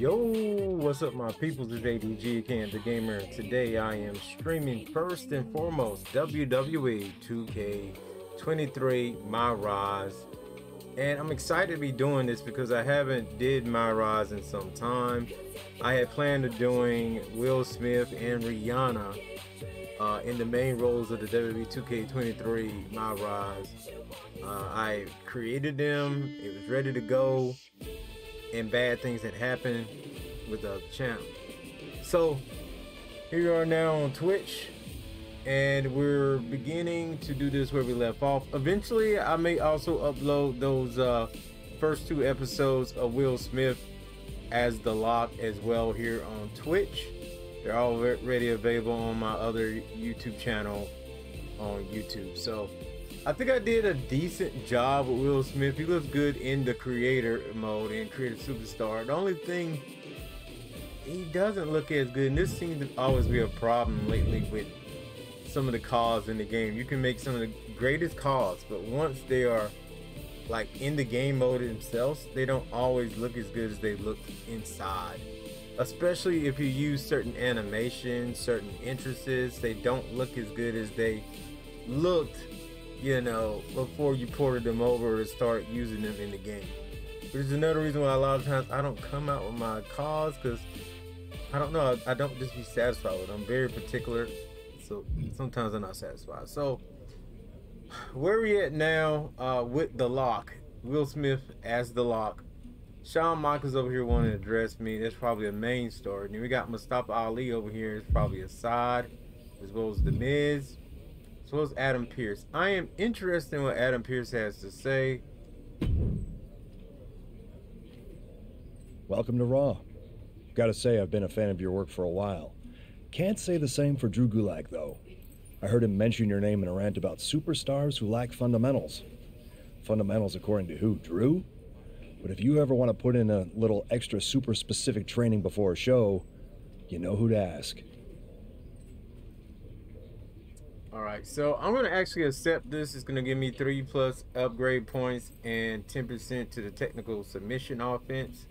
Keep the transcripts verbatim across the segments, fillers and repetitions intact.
Yo, what's up, my people? It's A D G again, the gamer. Today I am streaming first and foremost W W E two K twenty-three MyRise, and I'm excited to be doing this because I haven't did MyRise in some time. I had planned on doing Will Smith and Rihanna uh, in the main roles of the W W E two K twenty-three MyRise. Uh, I created them; it was ready to go. And bad things that happen with the channel. So here we are now on Twitch, and we're beginning to do this where we left off. Eventually I may also upload those uh, first two episodes of Will Smith as The Rock as well here on Twitch. They're already available on my other YouTube channel on YouTube. So I think I did a decent job with Will Smith. He looks good in the creator mode and creative superstar. The only thing, he doesn't look as good, and this seems to always be a problem lately with some of the calls in the game. You can make some of the greatest calls, but once they are like in the game mode themselves, they don't always look as good as they look inside. Especially if you use certain animations, certain entrances, they don't look as good as they looked, you know, before you ported them over to start using them in the game. Which is another reason why a lot of times I don't come out with my calls, because I don't know, I, I don't just be satisfied with them. I'm very particular, so sometimes I'm not satisfied. So where we at now uh, with The Rock, Will Smith as The Rock. Shawn Michaels over here wanted to address me. That's probably a main story. And then we got Mustafa Ali over here. It's probably a side, as well as The Miz. So it's Adam Pearce. I am interested in what Adam Pearce has to say. Welcome to Raw. Gotta say, I've been a fan of your work for a while. Can't say the same for Drew Gulak, though. I heard him mention your name in a rant about superstars who lack fundamentals. Fundamentals according to who, Drew? But if you ever want to put in a little extra super specific training before a show, you know who to ask. All right, so I'm gonna actually accept this. It's gonna give me three plus upgrade points and ten percent to the technical submission offense.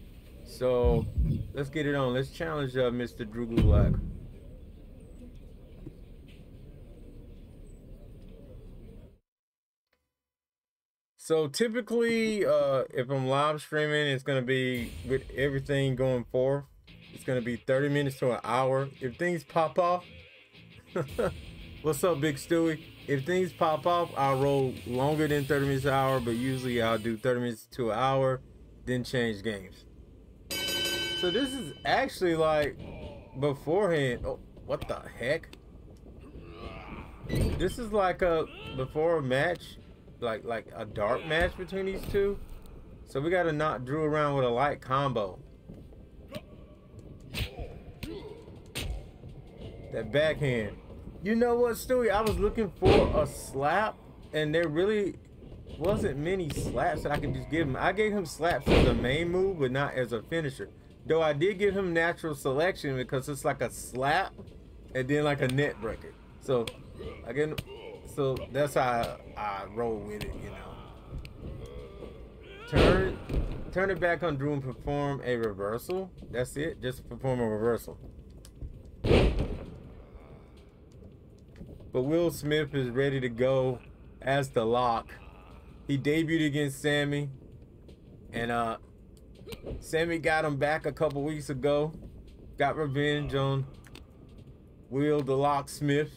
So let's get it on. Let's challenge uh, Mister Drew Gulak. So typically, uh, if I'm live streaming, it's gonna be with everything going forth. It's gonna be thirty minutes to an hour. If things pop off, what's up, Big Stewie? If things pop off, I'll roll longer than thirty minutes an hour, but usually I'll do thirty minutes to an hour, then change games. So this is actually like beforehand. Oh, what the heck? This is like a before a match, like like a dark match between these two. So we gotta knock Drew around with a light combo. That backhand. You know what, Stewie? I was looking for a slap, and there really wasn't many slaps that I could just give him. I gave him slaps as a main move, but not as a finisher. Though I did give him natural selection because it's like a slap and then like a net breaker. So I get him, so that's how I, I roll with it, you know. Turn, turn it back on Drew and perform a reversal. That's it. Just perform a reversal. But Will Smith is ready to go as The Rock. He debuted against Sami, and uh, Sami got him back a couple weeks ago. Got revenge on Will The Rock Smith.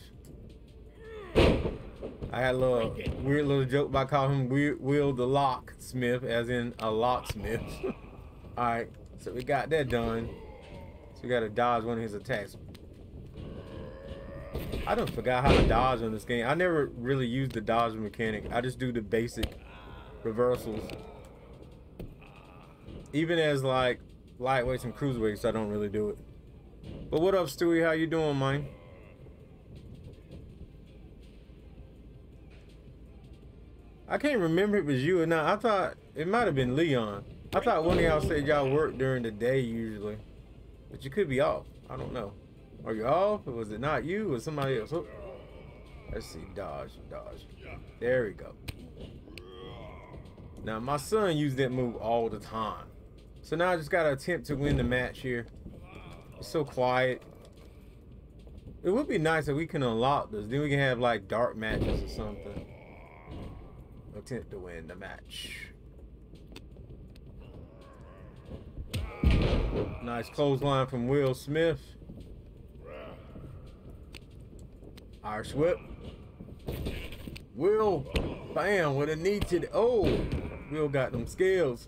I had a little weird little joke by calling him weird, Will The Rock Smith, as in a locksmith. All right, so we got that done. So we got to dodge one of his attacks. I done forgot how to dodge on this game. I never really used the dodge mechanic. I just do the basic reversals. Even as like lightweights and cruiserweights, I don't really do it. But what up, Stewie? How you doing, man? I can't remember if it was you or not. I thought it might have been Leon. I thought one of y'all said y'all work during the day usually. But you could be off. I don't know. Are you off? Or was it not you or somebody else? Oh. Let's see, dodge, dodge. There we go. Now my son used that move all the time. So now I just gotta attempt to win the match here. It's so quiet. It would be nice if we can unlock this. Then we can have like dark matches or something. Attempt to win the match. Nice clothesline from Will Smith. Irish whip. Will, bam, with a knee to the, oh, Will got them skills.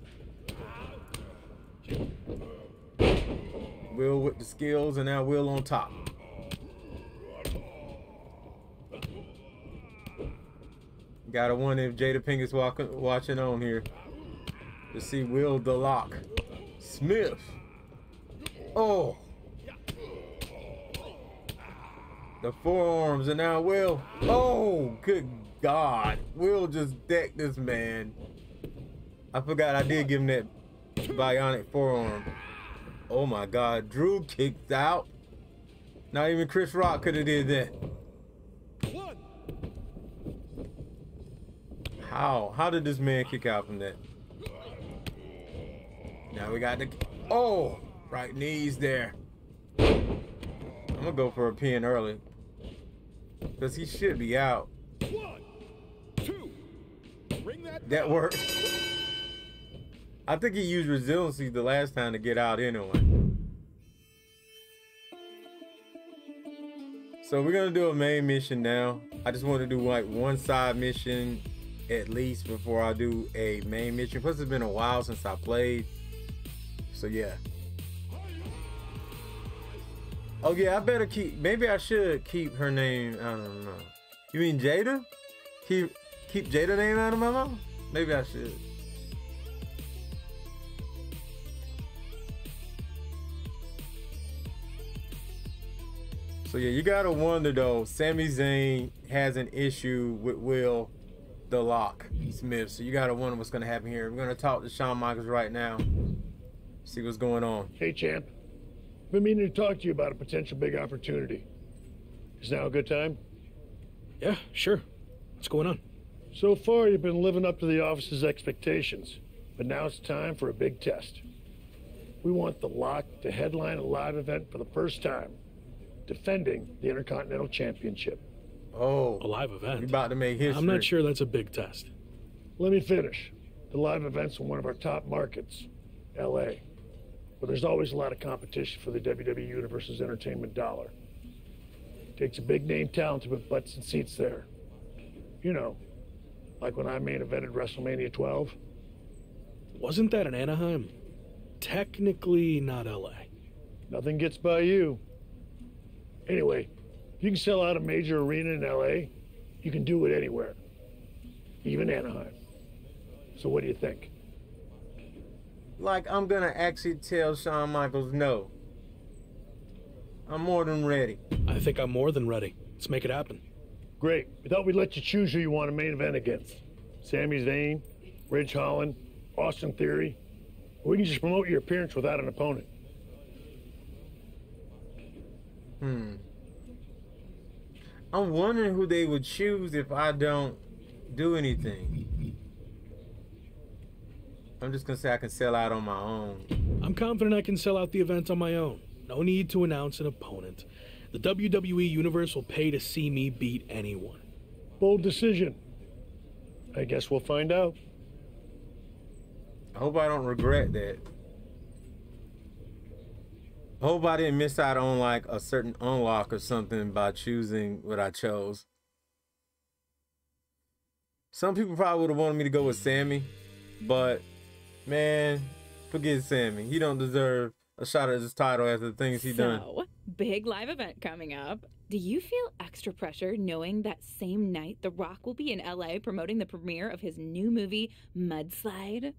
Will with the skills, and now Will on top. Gotta wonder if Jada Pinkett's walking, watching on here to see Will the Lock Smith. Oh, the forearms, and now Will. Oh, good God! Will just decked this man. I forgot I did give him that bionic forearm. Oh my God! Drew kicked out. Not even Chris Rock could have did that. How? How did this man kick out from that? Now we got the... Oh! Right knees there. I'm gonna go for a pin early. Because he should be out. One, two. Ring that, that worked. I think he used resiliency the last time to get out anyway. So we're gonna do a main mission now. I just want to do like one side mission at least before I do a main mission. Plus it's been a while since I played. So yeah. Oh yeah, I better keep, maybe I should keep her name, I don't know. You mean Jada? Keep keep Jada name out of my mouth? Maybe I should. So yeah, you gotta wonder though, Sami Zayn has an issue with Will the Lock Smith. So you gotta wonder what's gonna happen here. We're gonna talk to Shawn Michaels right now. See what's going on. Hey champ, been meaning to talk to you about a potential big opportunity. Is now a good time? Yeah, sure. What's going on? So far you've been living up to the office's expectations, but now it's time for a big test. We want the Lock to headline a live event for the first time, defending the Intercontinental Championship. Oh, a live event? You're about to make history. I'm not sure that's a big test. Let me finish. The live event's in one of our top markets, L A. But there's always a lot of competition for the W W E Universe's entertainment dollar. It takes a big name talent to put butts and seats there. You know, like when I main evented WrestleMania twelve. Wasn't that in Anaheim? Technically not L A. Nothing gets by you. Anyway, if you can sell out a major arena in L A, you can do it anywhere, even Anaheim. So what do you think? Like, I'm gonna actually tell Shawn Michaels no. I'm more than ready. I think I'm more than ready. Let's make it happen. Great. We thought we'd let you choose who you want to main event against. Sami Zayn, Ridge Holland, Austin Theory. We can just promote your appearance without an opponent. Hmm. I'm wondering who they would choose if I don't do anything. I'm just gonna say I can sell out on my own. I'm confident I can sell out the event on my own. No need to announce an opponent. The W W E Universe will pay to see me beat anyone. Bold decision. I guess we'll find out. I hope I don't regret that. I hope I didn't miss out on like a certain unlock or something by choosing what I chose. Some people probably would have wanted me to go with Sami, but man, forget Sami. He don't deserve a shot at his title after the things he so, done. So, big live event coming up. Do you feel extra pressure knowing that same night The Rock will be in L A promoting the premiere of his new movie, Mudslide?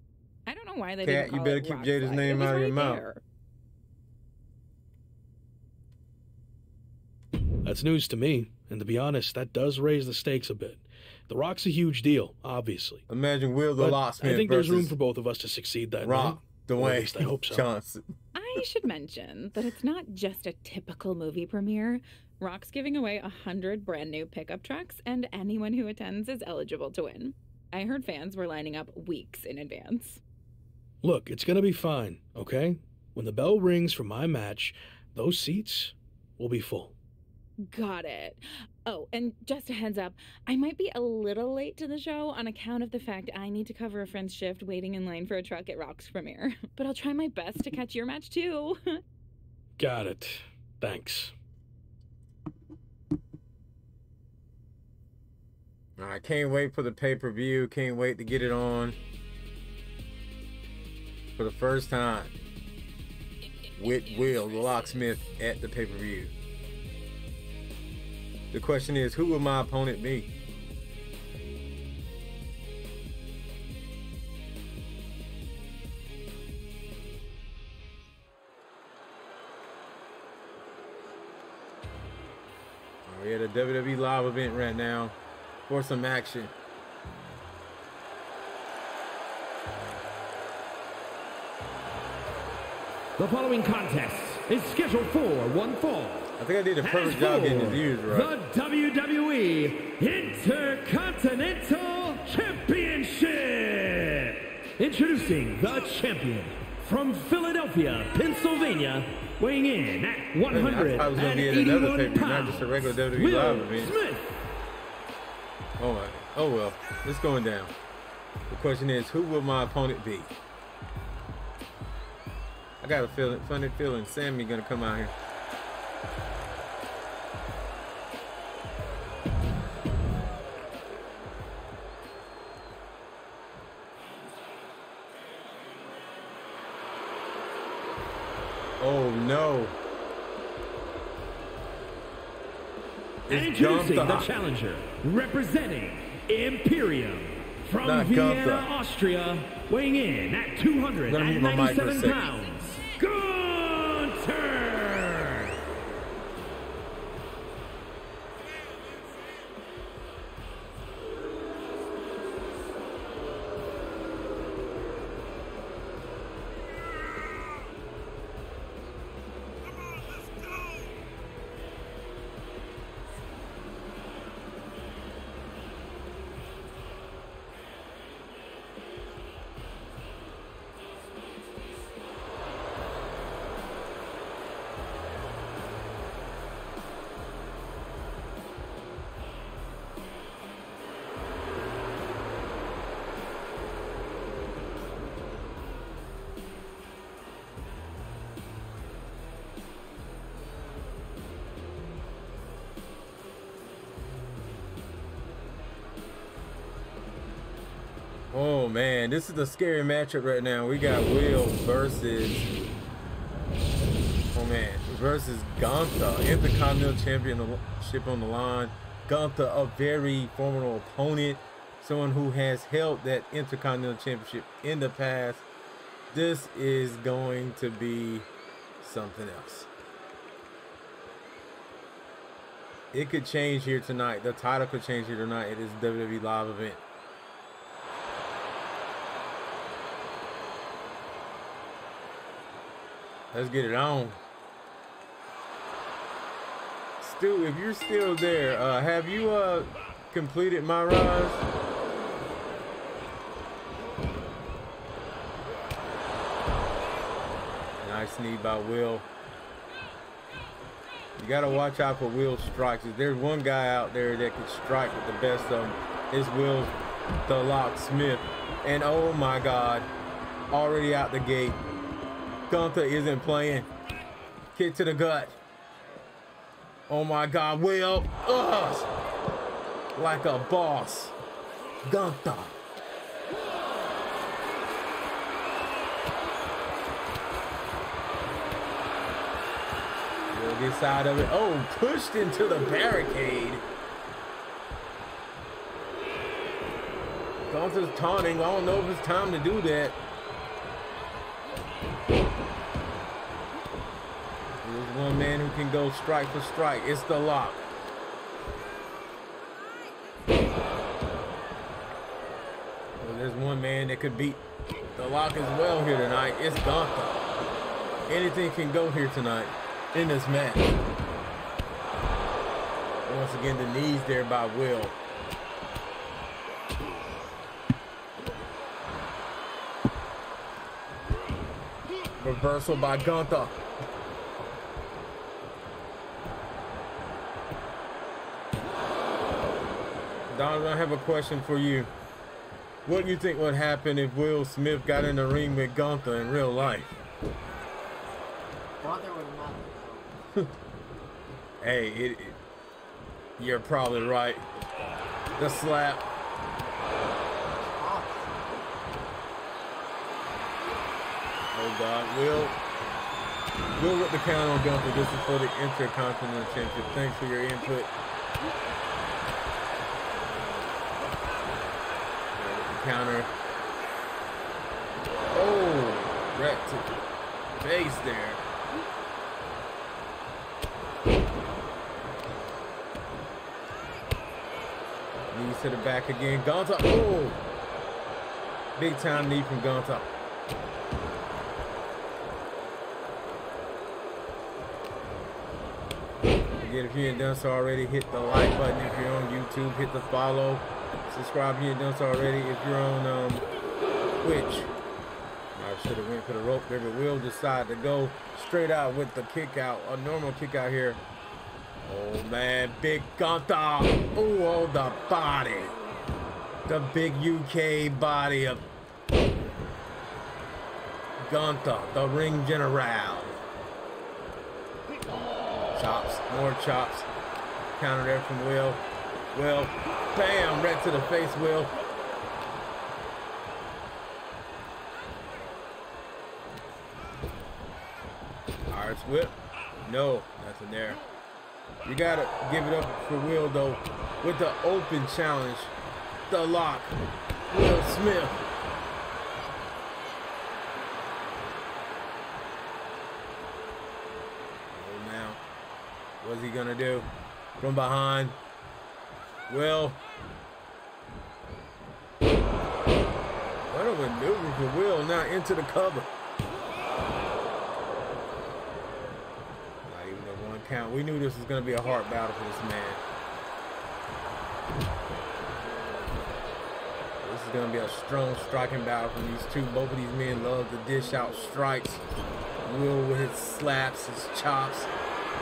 I don't know why they Cat, didn't call you better it keep Jada's slide. Name out right of your there. Mouth. That's news to me. And to be honest, that does raise the stakes a bit. The Rock's a huge deal, obviously. Imagine Will the Lock Smith. I think there's room for both of us to succeed that Rock, night. Rock, Dwayne I hope so. Johnson. I should mention that it's not just a typical movie premiere. Rock's giving away a hundred brand new pickup trucks, and anyone who attends is eligible to win. I heard fans were lining up weeks in advance. Look, it's going to be fine, okay? When the bell rings for my match, those seats will be full. Got it. Oh, and just a heads up, I might be a little late to the show on account of the fact I need to cover a friend's shift waiting in line for a truck at Rock's premiere. But I'll try my best to catch your match too. Got it. Thanks. I can't wait for the pay-per-view. Can't wait to get it on for the first time with Will the Locksmith at the pay-per-view. The question is, who will my opponent be? Oh, yeah, the W W E live event right now for some action. The following contest is scheduled for one fall. I think I did a perfect job getting the views right. The W W E Intercontinental Championship. Introducing the champion from Philadelphia, Pennsylvania, weighing in at one hundred eighty-one pounds, not just a regular W W E live event. Will Smith. Oh my! Oh well, it's going down. The question is, who will my opponent be? I got a feeling, funny feeling, Sami gonna come out here. Oh no. It's Introducing Gunther. The challenger, representing Imperium from Not Vienna, Gunther. Austria, weighing in at two hundred ninety-seven pounds, Gunther! Oh man, this is a scary matchup right now. We got Will versus, oh man, versus Gunther, Intercontinental Championship on the line. Gunther, a very formidable opponent, someone who has held that Intercontinental Championship in the past. This is going to be something else. It could change here tonight. The title could change here tonight at this W W E live event. Let's get it on. Stu, if you're still there, uh, have you uh, completed MyRise? Nice knee by Will. You gotta watch out for Will's strikes. If there's one guy out there that can strike with the best of them, it's Will the Locksmith. And oh my God, already out the gate. Gunther isn't playing. Kick to the gut. Oh my God, Will. Ugh. Like a boss. Gunther. Will gets out of it. Oh, pushed into the barricade. Gunther's taunting. I don't know if it's time to do that. There's one man who can go strike for strike. It's the Lock. Well, there's one man that could beat the Lock as well here tonight. It's Gunther. Anything can go here tonight in this match. Once again, the knees there by Will. Reversal by Gunther. Don, I have a question for you. What do you think would happen if Will Smith got in the ring with Gunther in real life? Gunther would not. Hey, it, it, you're probably right. The slap. Oh God, Will. Will with the count on Gunther. This is for the Intercontinental Championship. Thanks for your input. Counter. Oh, right to the face there. Knees to the back again. Gunther. Oh, big time knee from Gunther. Again, if you ain't done so already, hit the like button. If you're on YouTube, hit the follow. Subscribe if you haven't done so already. If you're on um, Twitch, I should have went for the rope there, but Will decide to go straight out with the kick out, a normal kick out here. Oh man, big Gunther. Oh, the body, the big U K body of Gunther, the ring general. Chops, more chops. Counter there from Will. Will, bam, right to the face, Will. Irish whip. No, nothing there. You gotta give it up for Will though, with the open challenge. The lock, Will Smith. Oh, now, what's he gonna do? From behind. Will. What a maneuver for Will now into the cover. Not even a one count. We knew this was going to be a hard battle for this man. This is going to be a strong striking battle from these two. Both of these men love to dish out strikes. Will with his slaps, his chops.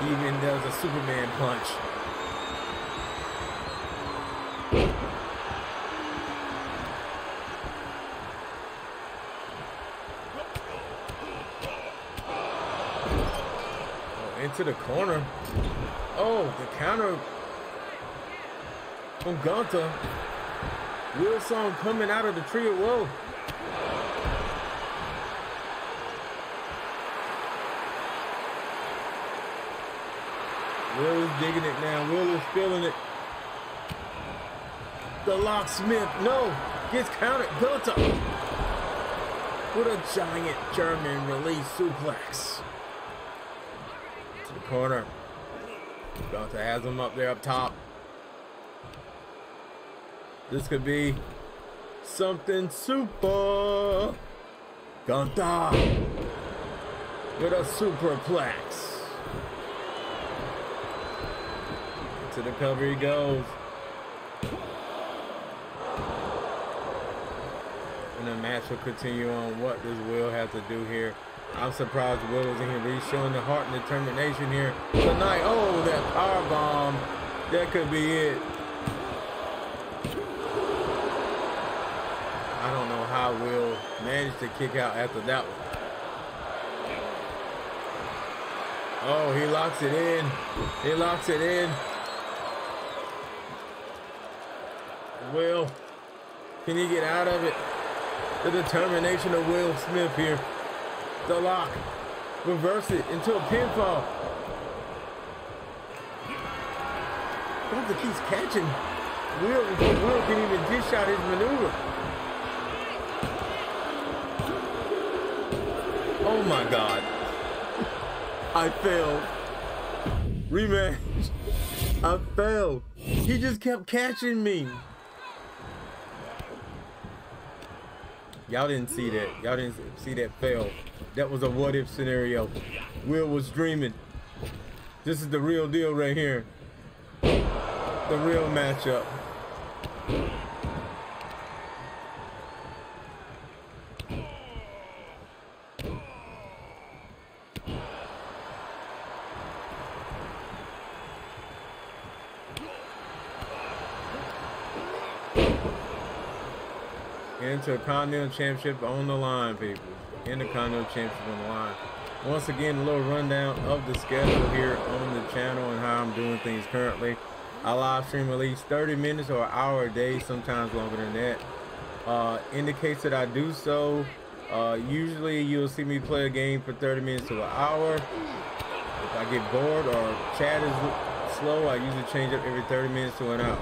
He even does a Superman punch. To the corner. Oh, the counter from Gunther. Wilson coming out of the tree of woe. Will is digging it now. Will is feeling it. The locksmith. No. Gets countered. Gunther. What a giant German release suplex. Corner. Gunther has him up there up top. This could be something super. Gunther with a superplex. To the cover he goes. And the match will continue on. What does Will have to do here? I'm surprised Will was in here, but he's showing the heart and determination here tonight. Oh, that power bomb. That could be it. I don't know how Will managed to kick out after that one. Oh, he locks it in. He locks it in. Will, can he get out of it? The determination of Will Smith here. The lock, reverse it into a pinfall. Gunther keeps catching. Will, Will can even dish out his maneuver. Oh my God. I failed. Rematch. I failed. He just kept catching me. Y'all didn't see that. Y'all didn't see that fail. That was a what if scenario. Will was dreaming. This is the real deal right here. The real matchup. Intercontinental Championship on the line, people. Intercontinental Championship on the line. Once again, a little rundown of the schedule here on the channel and how I'm doing things currently. I live stream at least thirty minutes or an hour a day, sometimes longer than that. Uh, in the case that I do so, uh, usually you'll see me play a game for thirty minutes to an hour. If I get bored or chat is slow, I usually change up every thirty minutes to an hour.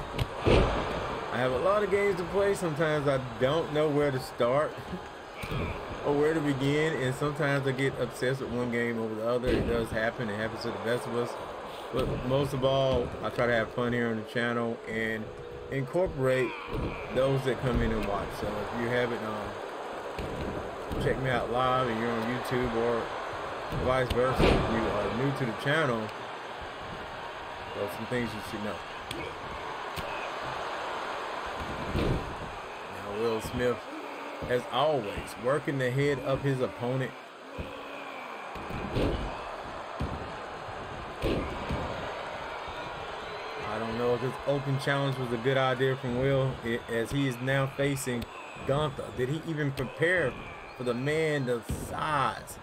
I have a lot of games to play. Sometimes I don't know where to start or where to begin, and sometimes I get obsessed with one game over the other. It does happen. It happens to the best of us. But most of all, I try to have fun here on the channel and incorporate those that come in and watch. So if you haven't um, checked me out live and you're on YouTube, or vice versa, if you are new to the channel, there are some things you should know. Now, Will Smith, as always, working the head of his opponent. I don't know if this open challenge was a good idea from Will, it, as he is now facing Gunther. Did he even prepare for the man, the size,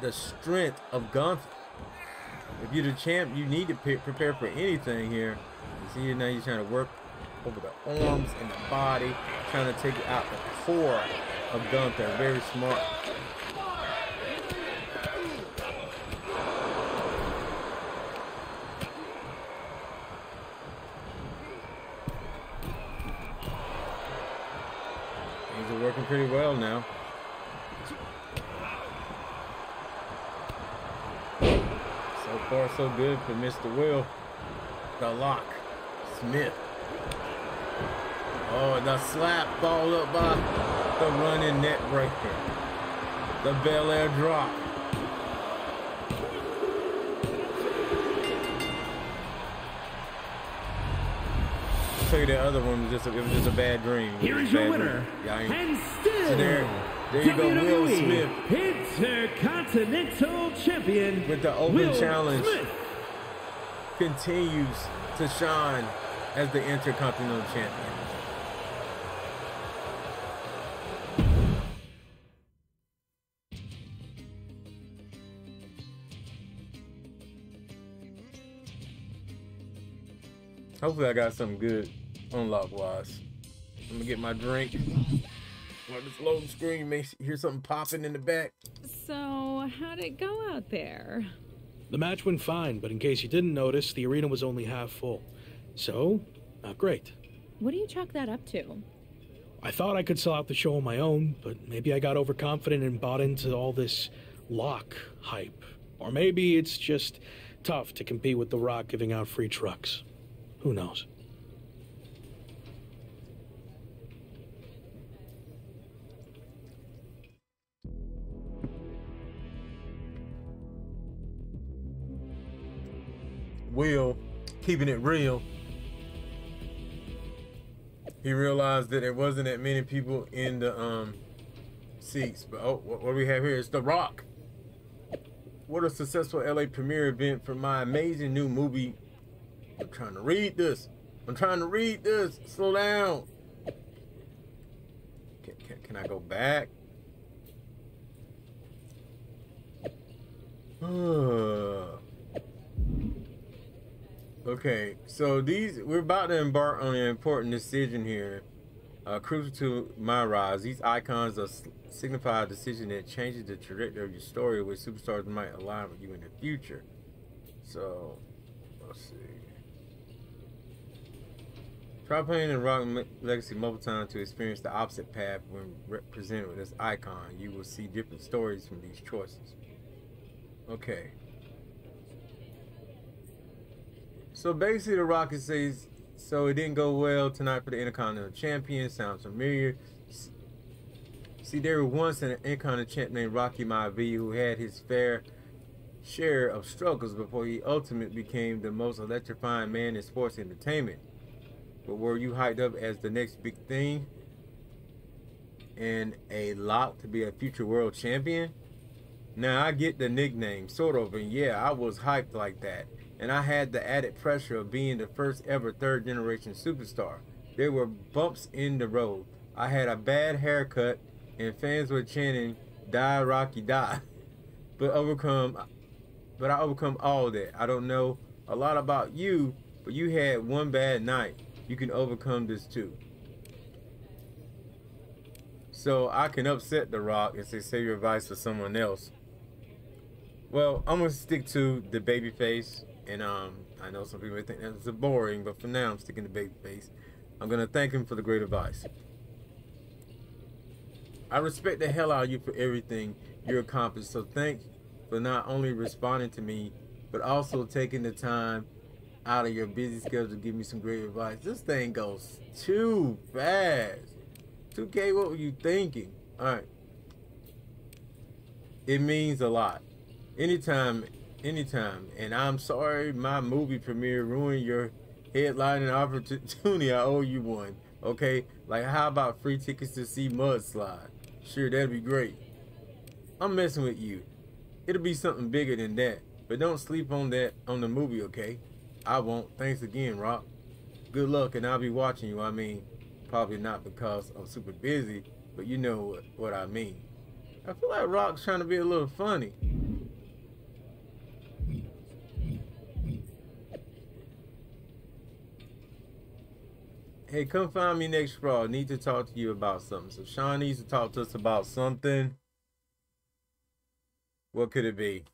the strength of Gunther? If you're the champ, you need to prepare for anything here. See, now you're trying to work over the arms and the body, trying to take out the core of Gunther. Very smart. Things are working pretty well now. So far, so good for Mister Will. The Rock Smith. Oh, the slap followed up by the running net breaker. The Bel Air drop. I'll tell you the other one was just a, it was just a bad dream. Here is your winner. And still, so there, there you go, Will Smith. Intercontinental Champion. With the open Will challenge. Smith. Continues to shine as the Intercontinental Champion. Hopefully I got something good unlock-wise. I'm gonna get my drink. While this loading screen, may hear something popping in the back. So, how'd it go out there? The match went fine, but in case you didn't notice, the arena was only half full. So, not great. What do you chalk that up to? I thought I could sell out the show on my own, but maybe I got overconfident and bought into all this Lock hype. Or maybe it's just tough to compete with The Rock giving out free trucks. Who knows? Will, keeping it real. He realized that there wasn't that many people in the um, seats. But oh, what do we have here? It's The Rock. What a successful L A premiere event for my amazing new movie. I'm trying to read this. I'm trying to read this. Slow down. Can, can, can I go back? Uh. Okay, so these, we're about to embark on an important decision here. Uh, crucial to my rise, these icons are, signify a decision that changes the trajectory of your story, which superstars might align with you in the future. So, let's see. Try playing the Rock Legacy multiple times to experience the opposite path when presented with this icon. You will see different stories from these choices. Okay. So basically The Rock says, so it didn't go well tonight for the Intercontinental Champion. Sounds familiar. See, there was once an Intercontinental Champion named Rocky Maivia who had his fair share of struggles before he ultimately became the most electrifying man in sports entertainment. But were you hyped up as the next big thing and a lock to be a future world champion? Now, I get the nickname, sort of, and yeah, I was hyped like that. And I had the added pressure of being the first ever third generation superstar. There were bumps in the road. I had a bad haircut and fans were chanting, "Die Rocky die." But overcome, but I overcome all that. I don't know a lot about you, but you had one bad night. You can overcome this too. So I can upset The Rock and say, save your advice for someone else. Well, I'm gonna stick to the baby face, and um, I know some people think that's boring, but for now I'm sticking to baby face. I'm gonna thank him for the great advice. I respect the hell out of you for everything you accomplished, so thank you for not only responding to me, but also taking the time out of your busy schedule to give me some great advice. This thing goes too fast. two K, what were you thinking? All right. It means a lot. Anytime, anytime. And I'm sorry my movie premiere ruined your headlining opportunity. I owe you one. Okay? Like, how about free tickets to see Mudslide? Sure, that'd be great. I'm messing with you. It'll be something bigger than that. But don't sleep on that, on the movie, okay? I won't. Thanks again, Rock. Good luck, and I'll be watching you. I mean, probably not because I'm super busy, but you know what, what I mean. I feel like Rock's trying to be a little funny. Hey, come find me next Raw. Need to talk to you about something. So Shawn needs to talk to us about something. What could it be?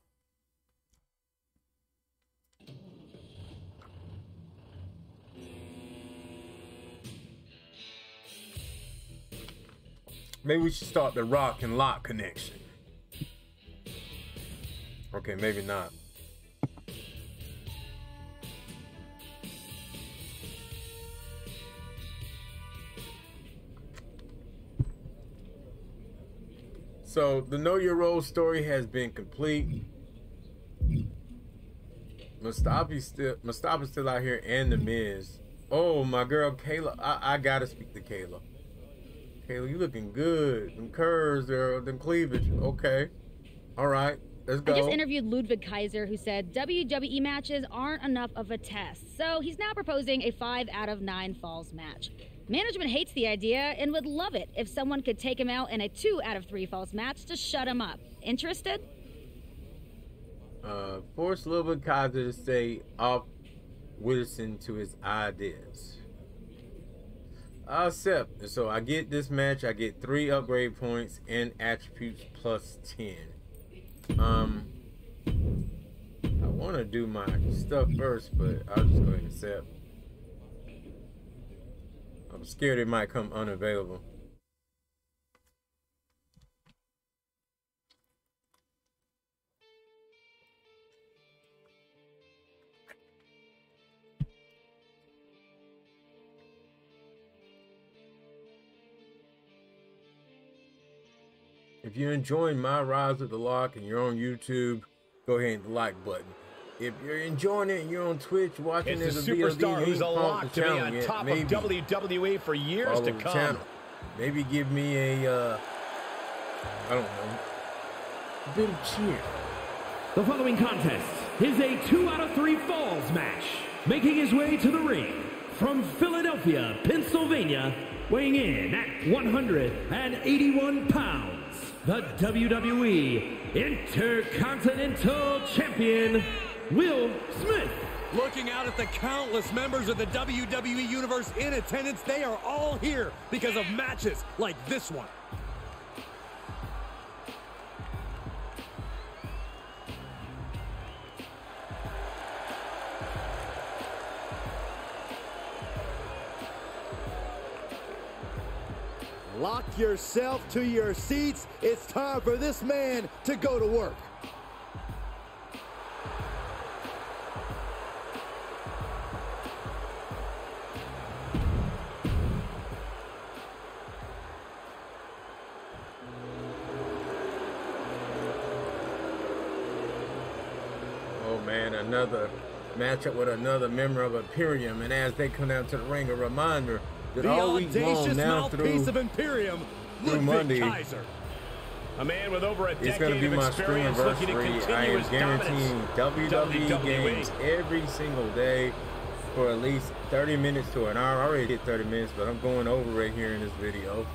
Maybe we should start the Rock and Lock connection. Okay, maybe not. So the Know Your Role story has been complete. Mustafa's still Mustafa's still out here, and the Miz. Oh my girl, Kayla, I, I gotta speak to Kayla. Kayla, you looking good. Them curves, girl, them cleavage. Okay. All right. Let's go. I just interviewed Ludwig Kaiser, who said W W E matches aren't enough of a test. So he's now proposing a five out of nine falls match. Management hates the idea and would love it if someone could take him out in a two out of three falls match to shut him up. Interested? Uh, force Ludwig Kaiser to stay off Wilson to his ideas. I accept. So I get this match. I get three upgrade points and attributes plus ten. Um, I want to do my stuff first, but I'll just go ahead and accept. I'm scared it might come unavailable. If you're enjoying My Rise with The Rock and you're on YouTube, go ahead and hit the like button. If you're enjoying it and you're on Twitch watching this, it's a superstar who's a lock to be on top of W W E for years to come. Maybe give me a, uh, I don't know, a bit of cheer. The following contest is a two out of three falls match. Making his way to the ring from Philadelphia, Pennsylvania, weighing in at one hundred eighty-one pounds. The W W E Intercontinental Champion, Will Smith. Looking out at the countless members of the W W E Universe in attendance, they are all here because of matches like this one. Lock yourself to your seats. It's time for this man to go to work. Oh man, another matchup with another member of Imperium, and as they come down to the ring, a reminder. The audacious mouthpiece of Imperium, Ludwig Kaiser. A man with over a decade of experience looking to continue his dominance. I am guaranteeing W W E games every single day. for at least thirty minutes to an hour. I already did thirty minutes, but I'm going over right here in this video.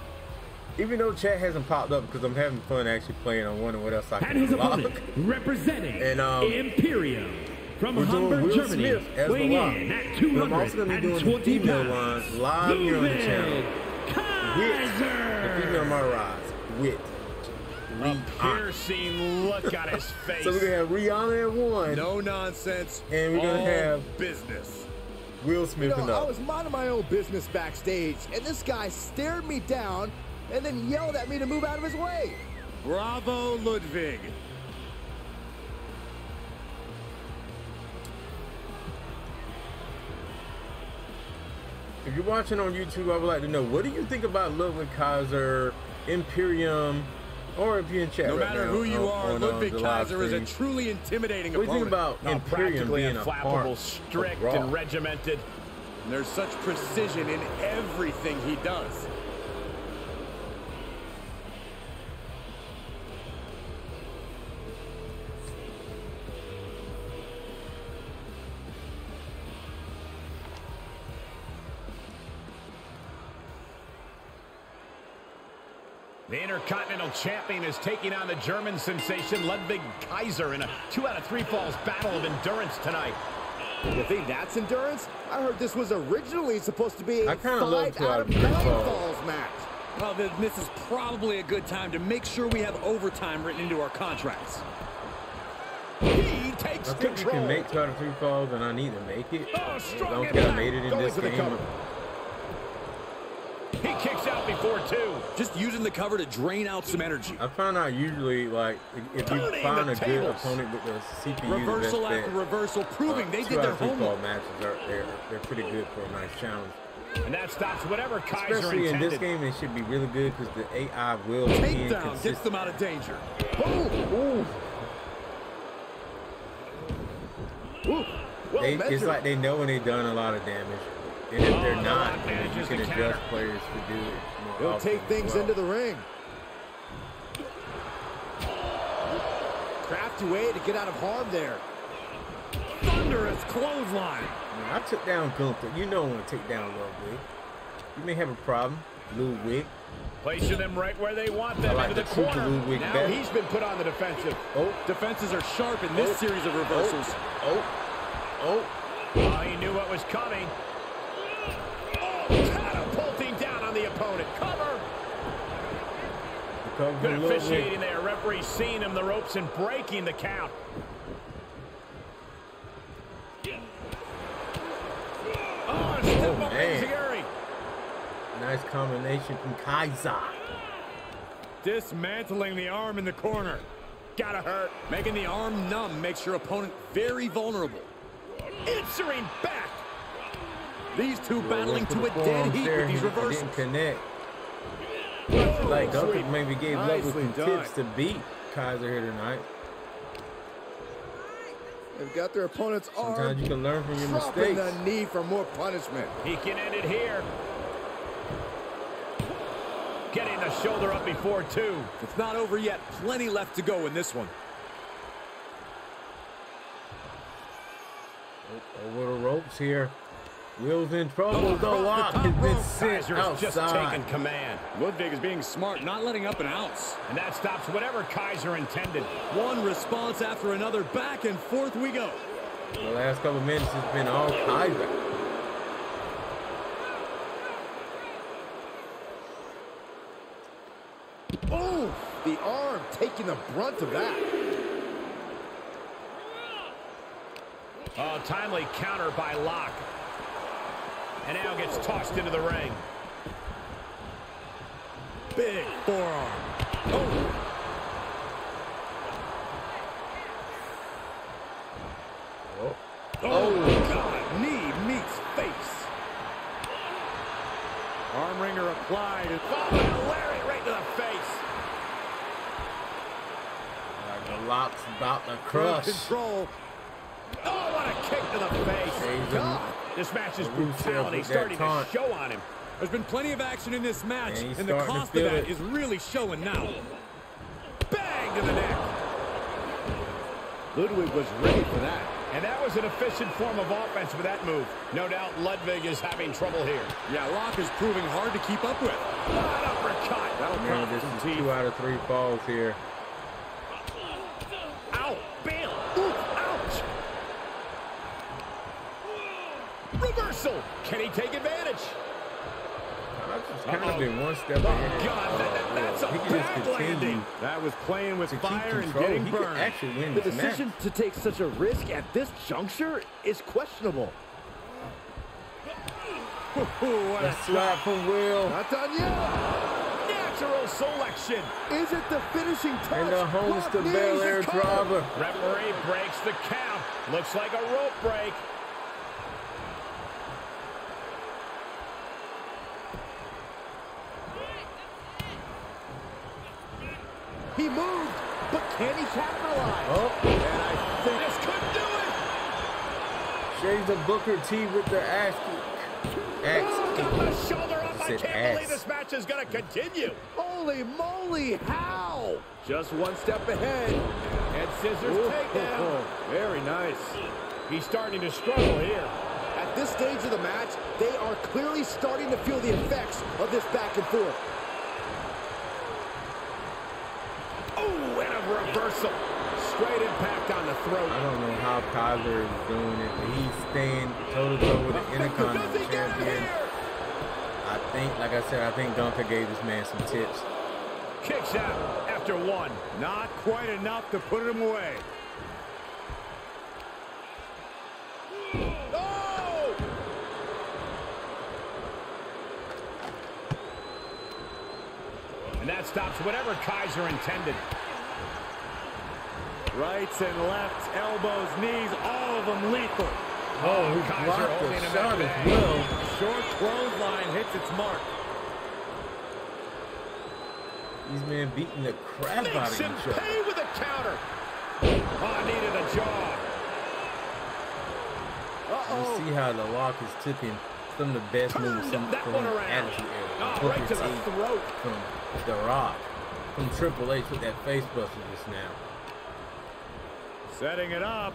Even though chat hasn't popped up because I'm having fun actually playing, I'm wondering what else I can do. And representing and, um, Imperium from Hamburg, Will Germany, Smith as weighing in at two hundred twenty pounds, live Ludwig here on the channel. Kaiser. With the female MyRise with Rihanna. A piercing look on his face. So we're gonna have Rihanna at one. No nonsense. And we're gonna have business. Will Smith. You know, and I was minding my own business backstage, and this guy stared me down and then yelled at me to move out of his way. Bravo, Ludwig. If you're watching on YouTube, I would like to know, what do you think about Ludwig Kaiser, Imperium, or if you're in chat No right matter now, who you on, are, on, Ludwig on Kaiser is a truly intimidating what opponent. What do you think about Imperium practically being unflappable, strict, and regimented? And there's such precision in everything he does. The Intercontinental Champion is taking on the German sensation Ludwig Kaiser in a two out of three falls battle of endurance tonight. You think that's endurance? I heard this was originally supposed to be a five out of nine falls match. Well, then this is probably a good time to make sure we have overtime written into our contracts. He takes control. I think control. You can make two out of three falls, and I need to make it. Oh, strong I don't think I made it in Going this game. He kicks out before two. Just using the cover to drain out some energy. I find out usually, like, if you find a good opponent with the C P U, reversal after reversal, proving they did their homework. Matches are they're, they're pretty good for a nice challenge. And that stops whatever Kaiser Especially intended. in this game, it should be really good because the A I will be inconsistent. Takedown gets them out of danger. Boom! Ooh. Ooh. Well, they, it's like they know when they've done a lot of damage. And if they're not, oh, man, you can adjust players to do it. They'll take things well. into the ring. Crafty way to get out of harm there. Thunderous clothesline. Man, I took down Gunther. You don't want to take down Ludwig. You may have a problem, Ludwig. Placing them right where they want them, like into the, the corner. Now back. He's been put on the defensive. Oh, defenses are sharp in this oh. series of reversals. Oh, oh, oh. oh. Uh, he knew what was coming. Catapulting down on the opponent. Cover. Cover Good officiating there. Referee seeing him the ropes and breaking the count. Oh, a step oh, up man. Nice combination from Kaiser. Dismantling the arm in the corner. Gotta hurt. Making the arm numb makes your opponent very vulnerable. Answering back. These two well, battling to a dead heat there. with these reversals. Didn't connect. Oh, like Gunther maybe gave Ludwig some tips to beat Kaiser here tonight. They've got their opponent's arm. Sometimes you can learn from your mistakes. The knee for more punishment. He can end it here. Getting the shoulder up before two. It's not over yet. Plenty left to go in this one. Over the ropes here. Will's in trouble. The Rock has been sent outside. Just taking command. Ludwig is being smart, not letting up an ounce. And that stops whatever Kaiser intended. One response after another. Back and forth we go. The last couple of minutes has been all Kaiser. Oh, the arm taking the brunt of that. Oh, timely counter by Lock. And now gets tossed into the ring. Big forearm. Oh. Oh. Oh, oh. God. Knee meets face. Arm wringer applied. Oh, and Larry right to the face. The Lock's about to crush. Control. Oh, what a kick to the face. God. This match's brutality starting to show on him. There's been plenty of action in this match, and, and the cost of that it. is really showing now. Bang to the neck. Ludwig was ready for that. And that was an efficient form of offense with that move. No doubt Ludwig is having trouble here. Yeah, Rock is proving hard to keep up with. Hot uppercut. That'll Man, this is team. two out of three falls here. Ow. Bam. Ooh, ouch. Reversal. Can he take advantage? Kind of been one step ahead. Oh, God, that, that, that's a bad landing. That was playing with fire and getting burned. The decision to take such a risk at this juncture is questionable. What a slap from Will. Not done yet. Natural selection. Is it the finishing touch? And the holds the Bel Air driver. Referee breaks the count. Looks like a rope break. He moved, but can he capitalize? Oh, and I think this could do it. Shades the Booker T with the ass. Ass. Oh, got the shoulder up. I can't ass. believe this match is going to continue. Holy moly, how? Just one step ahead. And scissors Ooh. takedown. Oh, oh. Very nice. He's starting to struggle here. At this stage of the match, they are clearly starting to feel the effects of this back and forth. Oh, and a reversal. Straight impact on the throat. I don't know how Kaiser is doing it, but he's staying toe-to-toe with the Intercontinental Champion. I think, like I said, I think Gunther gave this man some tips. Kicks out after one. Not quite enough to put him away. That stops whatever Kaiser intended. Rights and lefts, elbows, knees, all of them lethal. Oh, oh Kaiser holding him out as well. Short clothesline hits its mark. These men beating the crap Makes out of him each other. Pay with a counter. Oh, knee to the jaw. Uh-oh. You see how The Rock is tipping some of the best Turned moves from, that from one around. Oh, right to the throat. From The Rock from Triple H with that face buster just now. Setting it up.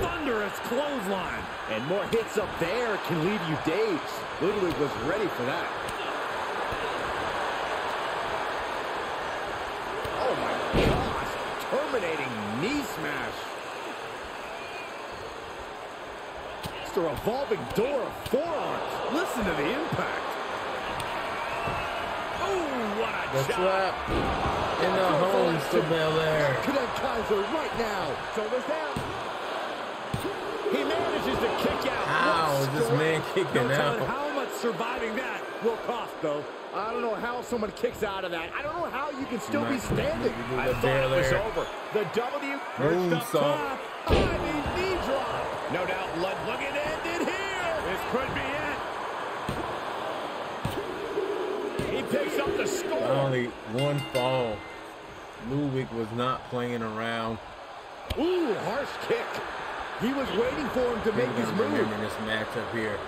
Thunderous clothesline. And more hits up there can leave you dazed. Ludwig was ready for that. Oh my gosh. Terminating knee smash. It's the revolving door of forearms. Listen to the impact. The slap in the homes to Bel Air. Could have Kaiser right now. Shoulders down. He manages to kick out. How is this man kicking no out? How much surviving that will cost, though? I don't know how someone kicks out of that. I don't know how you can still Not be standing. I thought Bel Air. It was over. The W. Moonsault. I mean, knee drop. No doubt. Look at it ended here. This could be it. Picks up the score. Only one fall. Ludwig was not playing around. Ooh, harsh kick. He was waiting for him to make his move. Remembering this match up here.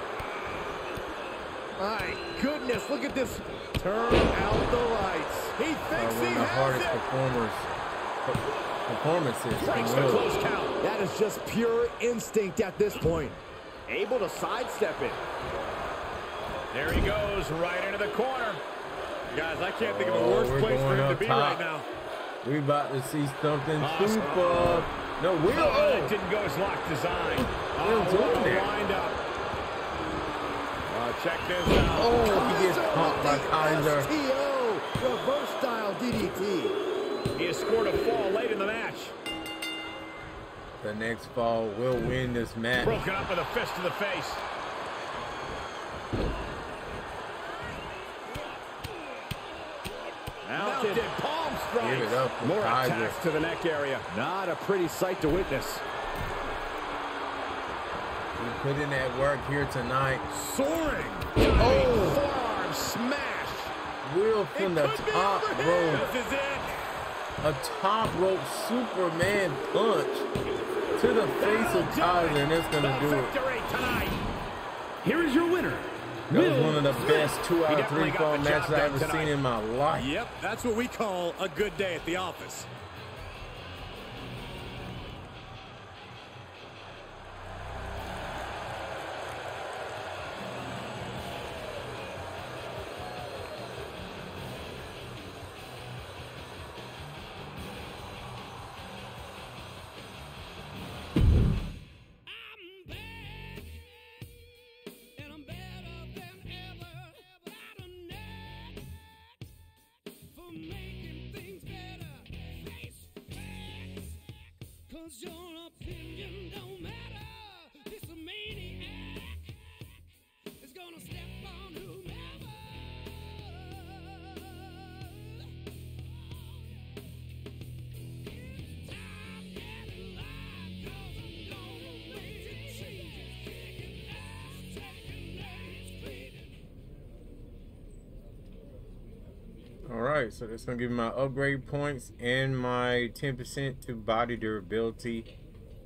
My goodness, look at this. Turn out the lights. He thinks he has it. One of the hardest performers. Performances. Breaks the close count. That is just pure instinct at this point. Able to sidestep it. There he goes, right into the corner. Guys, I can't think of a worse oh, place for him to be top. right now. We about to see something awesome. super. No, Will. Oh, that didn't go as locked design. Oh, what a wind-up. Uh, check this out. Oh, Kaiser he gets pumped by Kaiser. S T O, reverse-style D D T. He has scored a fall late in the match. The next fall will win this match. Broken up with a fist to the face. Mounted palm strikes. More attacks to the neck area. Not a pretty sight to witness. We put in that work here tonight. Soaring. Oh, forearm smash. Will from the top rope. This is it. A top rope Superman punch to the face of Kaiser, and it's gonna do it. Here is your winner. That was one of the best two out of three fall matches I've ever tonight. seen in my life. Yep, that's what we call a good day at the office. 'Cause your opinion don't matter. This a maniac is gonna step on whomever. It's time getting live, 'cause I'm gonna make it change. Kicking ass, taking names, pleading. Alright, so that's gonna give me my upgrade points and my ten percent to body durability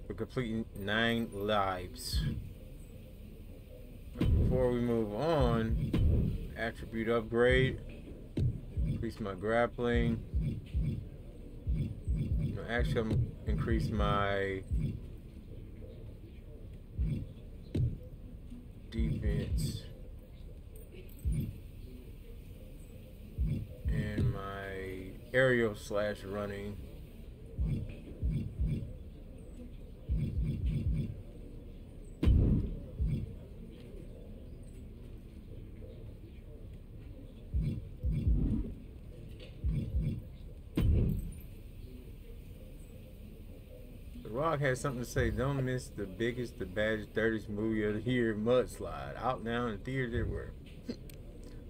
for completing nine lives. Before we move on, attribute upgrade, increase my grappling. No, actually, I'm increase my defense and my aerial slash running. Rock has something to say. Don't miss the biggest, the baddest, dirtiest movie of the year, Mudslide. Out now in theaters everywhere.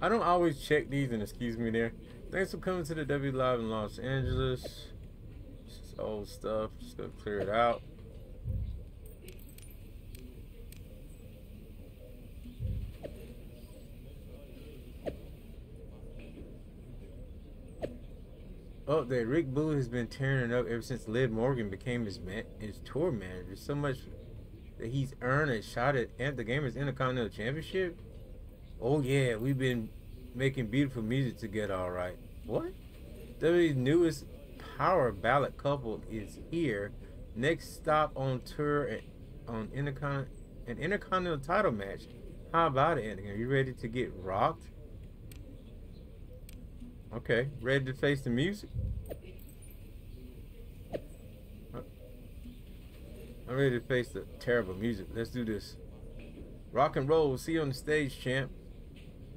I don't always check these, and excuse me there. Thanks for coming to the W Live in Los Angeles. This is old stuff. Just gonna clear it out. Update: Rick Boogs has been tearing it up ever since Liv Morgan became his man, his tour manager. So much that he's earned a shot at, at the Gamers Intercontinental Championship. Oh yeah, we've been making beautiful music together, all right. What? W W E's newest power ballad couple is here. Next stop on tour at, on Intercon an Intercontinental title match. How about it, Anaheim? Are you ready to get rocked? Okay, ready to face the music? I'm ready to face the terrible music. Let's do this. Rock and roll, see you on the stage, champ.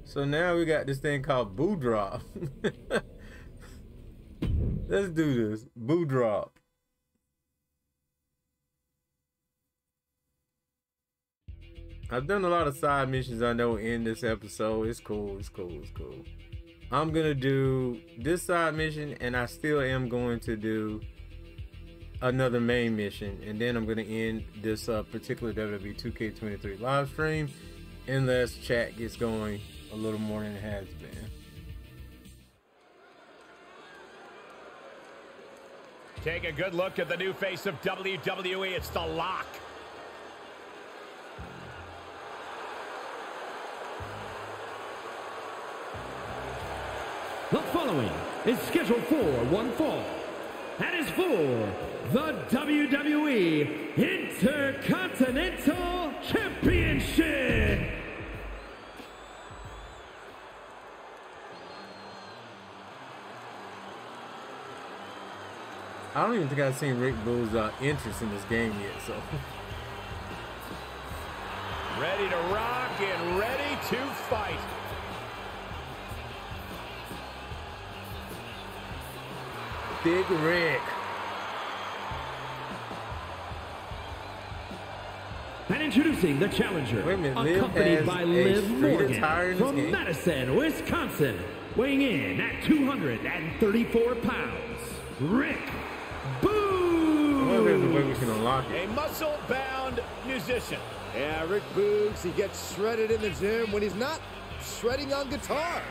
So now we got this thing called Doudrop. Let's do this, Doudrop. I've done a lot of side missions, I know, in this episode. It's cool, it's cool, it's cool. I'm gonna do this side mission, and I still am going to do another main mission, and then I'm gonna end this uh, particular W W E two K twenty-three live stream, unless chat gets going a little more than it has been. Take a good look at the new face of W W E. It's The Rock. The following is scheduled for one fall, and is for the W W E Intercontinental Championship. I don't even think I've seen Rick Boogs' uh, interest in this game yet, so. Ready to rock and ready to fight. Big Rick. And introducing the challenger, minute, accompanied by Liv Morgan from Madison, Wisconsin, weighing in at two hundred thirty-four pounds, Rick Boogs. A muscle-bound musician. Yeah, Rick Boogs, he gets shredded in the gym when he's not shredding on guitar.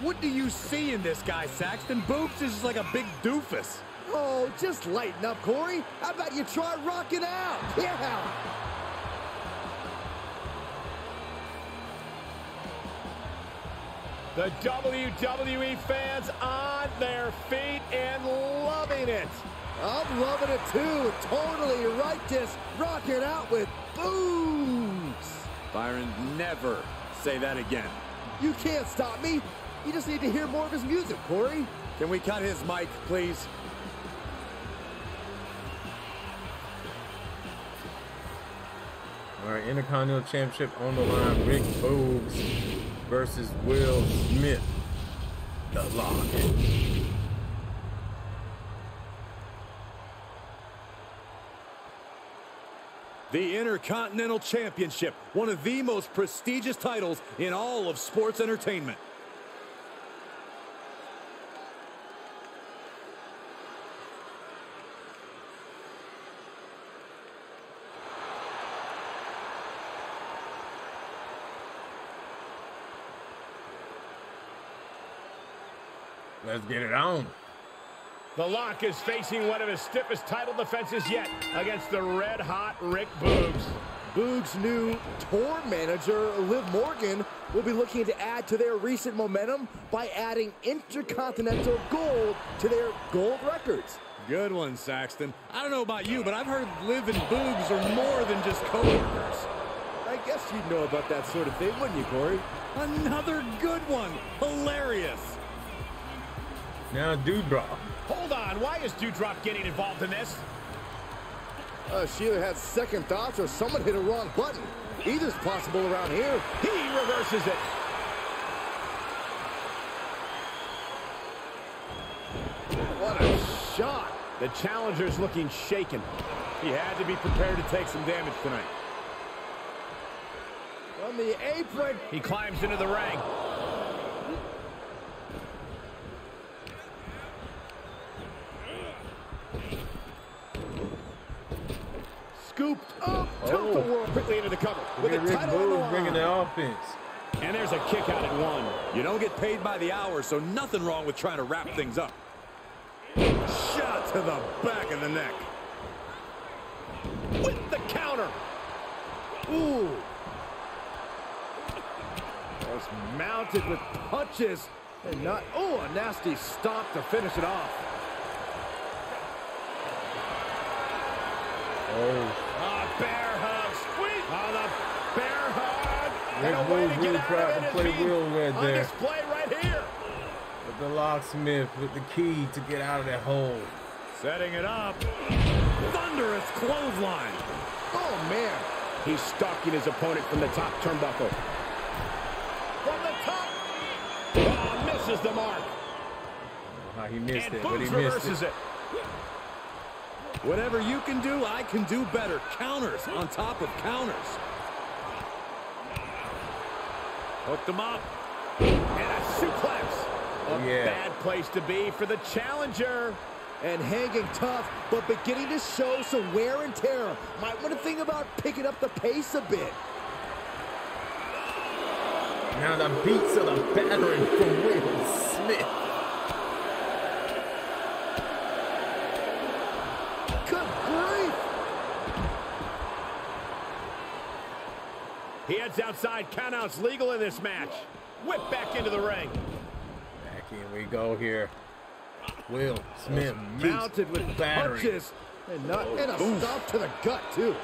What do you see in this guy, Saxton? Boogs is just like a big doofus. Oh, just lighten up, Corey. How about you try rocking out? Yeah! The W W E fans on their feet and loving it. I'm loving it, too. Totally right, just rocking out with Boogs. Byron, never say that again. You can't stop me. You just need to hear more of his music, Corey. Can we cut his mic, please? All right, Intercontinental Championship on the line. Rick Boogs versus Will Smith. The Rock. The Intercontinental Championship, one of the most prestigious titles in all of sports entertainment. Let's get it on. The Rock is facing one of his stiffest title defenses yet against the red-hot Rick Boogs. Boogs' new tour manager, Liv Morgan, will be looking to add to their recent momentum by adding Intercontinental Gold to their gold records. Good one, Saxton. I don't know about you, but I've heard Liv and Boogs are more than just coworkers. I guess you'd know about that sort of thing, wouldn't you, Corey? Another good one. Hilarious. Now Doudrop. Hold on, why is Doudrop getting involved in this? Uh, she either had second thoughts or someone hit a wrong button. Either's possible around here. He reverses it. What a shot. The challenger's looking shaken. He had to be prepared to take some damage tonight. On the apron. He climbs into the ring. Scooped up, oh. Tilt the world quickly into the cover. With the title bringing the offense. And there's a kick out at one. You don't get paid by the hour, so nothing wrong with trying to wrap things up. Shot to the back of the neck. With the counter. Ooh. Was mounted with punches and not. Oh, a nasty stop to finish it off. Oh, a bear hug, squeeze! Oh, the bear hug! And a way to get out of it is on display right here. With the locksmith with the key to get out of that hole. Setting it up. Thunderous clothesline. Oh, man. He's stalking his opponent from the top turnbuckle. From the top! Oh, misses the mark. Oh, he missed it, but he missed it. Whatever you can do, I can do better. Counters on top of counters. Hooked them up. And a suplex. A yeah. bad place to be for the challenger. And hanging tough, but beginning to show some wear and tear. Might want to think about picking up the pace a bit. Now the beats of the battering from Will Smith. He heads outside. Countouts legal in this match. Whip back into the ring. Back in we go here. Will Smith mounted with battery. punches and, not, and a Oof. stop to the gut too.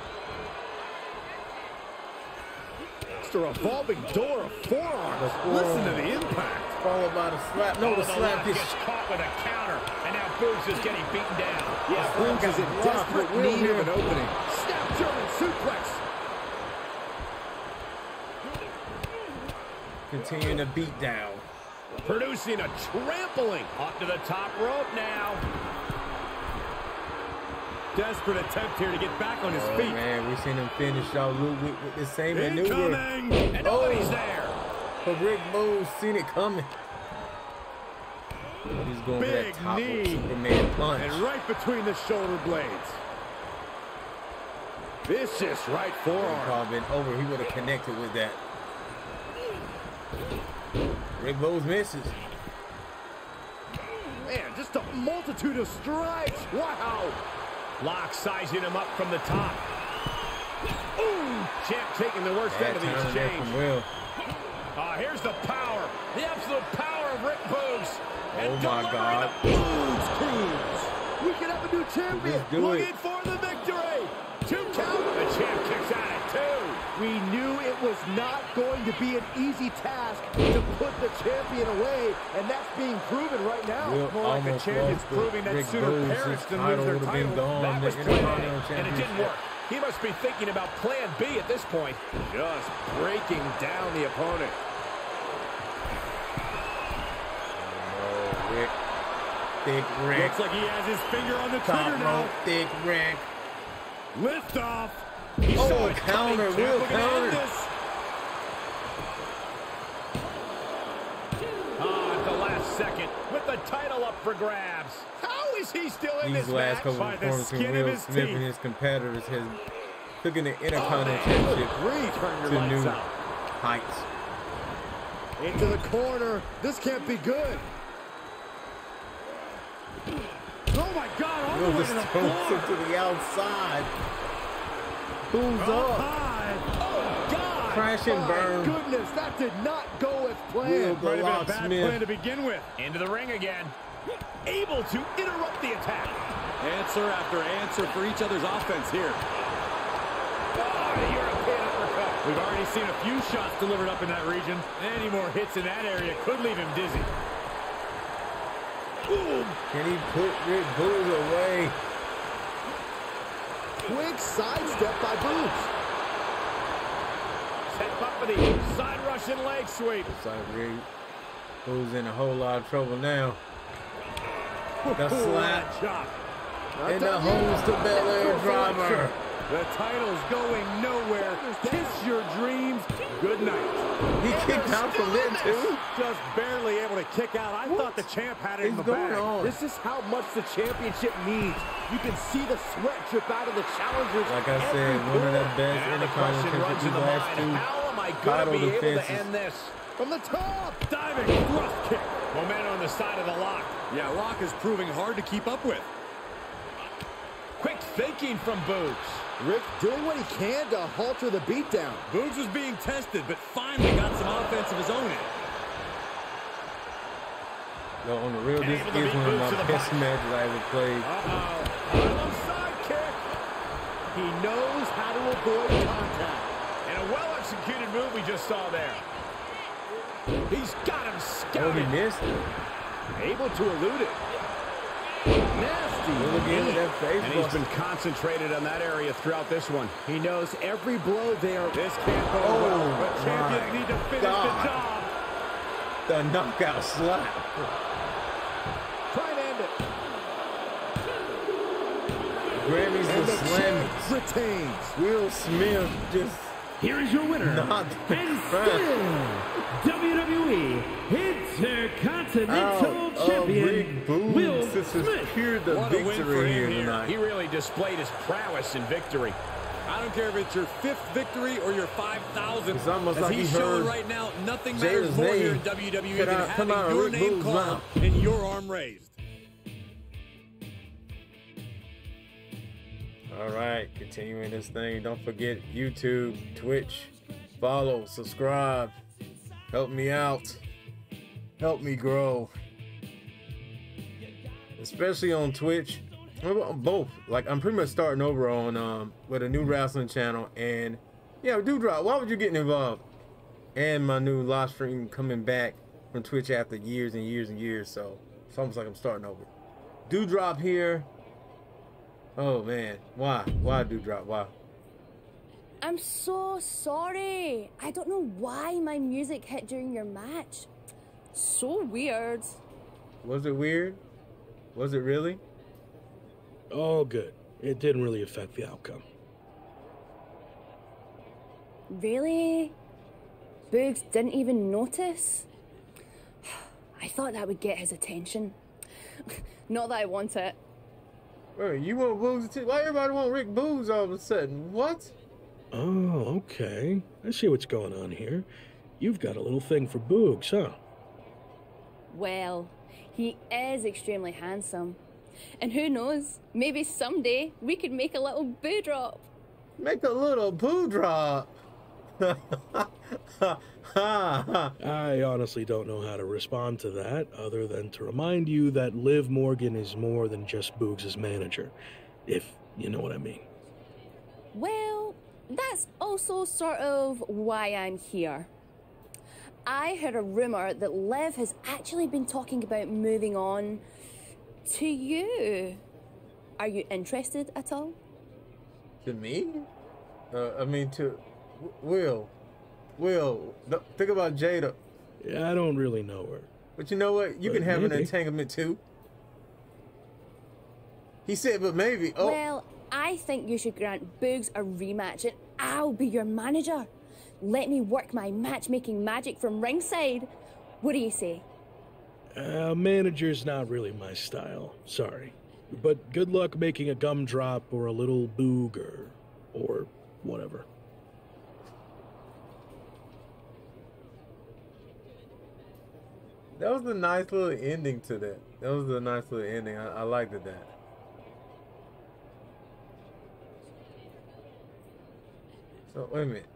It's a revolving door of forearms. Forearm. Listen to the impact. Followed by the slap. No, oh, the, the slap gets caught with a counter, and now Boogs is getting beaten down. Yeah, Boogs is in desperate need of an opening. Snap German suplex. Continuing to beat down. Producing a trampling. Up to the top rope now. Desperate attempt here to get back on his oh, feet. Man, we've seen him finish out Ludwig with the same maneuver. And nobody's oh. there. But Rick Boogs seen it coming. He's going Big for that top knee. Superman punch. And right between the shoulder blades. Vicious right forearm. Been over. He would have connected with that. Rick Boogs misses. Man, just a multitude of strikes. Wow. Lock sizing him up from the top. Ooh, champ taking the worst end of the exchange. Uh, here's the power. The absolute power of Rick Boogs. And oh, my God. Boogs. We can have a new champion. Looking it. for the victory. Two count. The champ kicks out at two. We knew it was not going to be an easy task to put the champion away, and that's being proven right now. We'll More like the champion's proving that sooner perished than lose their title. That was plan A, and it didn't work. He must be thinking about plan B at this point. Just breaking down the opponent. Oh, Rick. Thick Rick. Looks like he has his finger on the trigger now. Thick Rick. Lift off. He oh, saw counter, Will We're counter. Oh, at the last second, with the title up for grabs. How is he still in These this last match? By the skin of Will his Smith teeth. And his competitors has taken the Intercontinental Championship oh, to new out. heights. Into the corner. This can't be good. Oh my God! All Will the way to the floor. To the outside. Who's oh, up? High. Oh God! Crash and burn. My goodness, that did not go as planned. Might have been a bad Smith. plan to begin with. Into the ring again. Able to interrupt the attack. Answer after answer for each other's offense here. We've already seen a few shots delivered up in that region. Any more hits in that area could leave him dizzy. Boom. Can he put Rick Boogs away? Quick sidestep by Boogs. Set up for the side Russian leg sweep. Looks like Rick Boogs in a whole lot of trouble now. The slap and the holds to Bel Air driver. The title's going nowhere. Kiss your dreams. Good night. He kicked out from there, too. Just barely able to kick out. I what? thought the champ had it in the bag. On? This is how much the championship needs. You can see the sweat drip out of the challengers. Like I said, one of the best in the championship last two. How am I going to be defenses. able to end this? From the top. Diving thrust kick. Momentum on the side of the Lock. Yeah, Lock is proving hard to keep up with. Quick thinking from Boogs. Rick doing what he can to halter the beatdown. Boogs was being tested, but finally got some offense of his own in. No, on the real, this is one of my best matches I ever played. Uh-oh. Alongside kick. He knows how to avoid contact. And a well-executed move we just saw there. He's got him scouted. Oh, he missed it. Able to elude it. Nasty. Look at that face. And he's been concentrated on that area throughout this one. He knows every blow there. This can't go oh, well, but champions need to finish God. the job. The knockout slap. Try to end it. Grammys and the slam retains. Will Smith just. Here is your winner. Not and still W W E Intercontinental oh, Champion oh, Will this Smith. This is pure the what victory here tonight. He really displayed his prowess in victory. I don't care if it's your fifth victory or your five thousandth. It's almost As like he's he showing right now, nothing matters Jada's more here in W W E than I, having out, your Rick name called and your arm raised. All right, continuing this thing. Don't forget YouTube, Twitch, follow, subscribe. Help me out. Help me grow. Especially on Twitch. Both. Like, I'm pretty much starting over on um with a new wrestling channel. And yeah, Doudrop, why would you get involved? And my new live stream coming back from Twitch after years and years and years. So it's almost like I'm starting over. Doudrop here. Oh man, why? Why Doudrop? Why? I'm so sorry. I don't know why my music hit during your match. So weird. Was it weird? Was it really? All good. It didn't really affect the outcome. Really? Boogs didn't even notice? I thought that would get his attention. Not that I want it. Wait, you want Boogs too? Why everybody want Rick Boogs all of a sudden? What? Oh, okay. I see what's going on here. You've got a little thing for Boogs, huh? Well, he is extremely handsome. And who knows, maybe someday we could make a little boo drop. Make a little boo drop? I honestly don't know how to respond to that other than to remind you that Liv Morgan is more than just Boogs' manager, if you know what I mean. Well, that's also sort of why I'm here. I heard a rumor that Liv has actually been talking about moving on to you. Are you interested at all? To me? Uh, I mean, to... Will, Will, think about Jada. Yeah, I don't really know her. But you know what? You but can have maybe. an entanglement too. He said, but maybe. Oh. Well, I I think you should grant Boogs a rematch and I'll be your manager. Let me work my matchmaking magic from ringside. What do you say? Uh, manager's not really my style, sorry. But good luck making a gumdrop or a little boog or, or whatever. That was a nice little ending to that. That was a nice little ending. I, I liked it, that. So, wait a minute.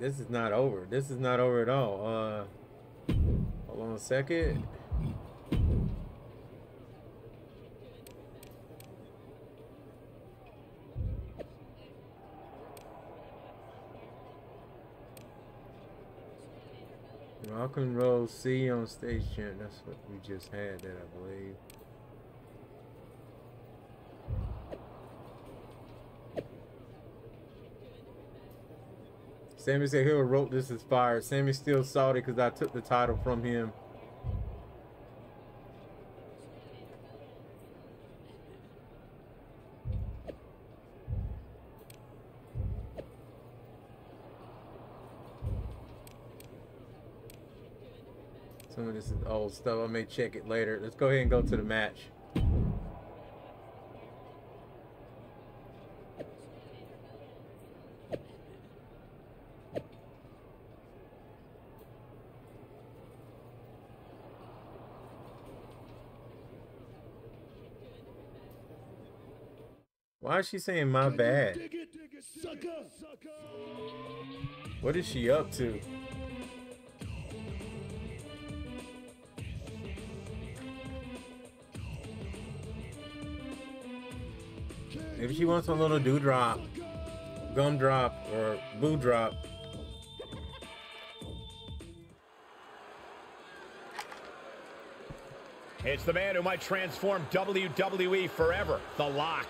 This is not over. This is not over at all. Uh, hold on a second. Rock and roll C on stage champ. That's what we just had, that I believe. Sami said whoever wrote this is fired. Sami still salty because I took the title from him. Some of this is old stuff. I may check it later. Let's go ahead and go to the match. Why is she saying my bad? What is she up to? Maybe she wants a little Doudrop, gum drop, or boo drop. It's the man who might transform W W E forever, The Rock.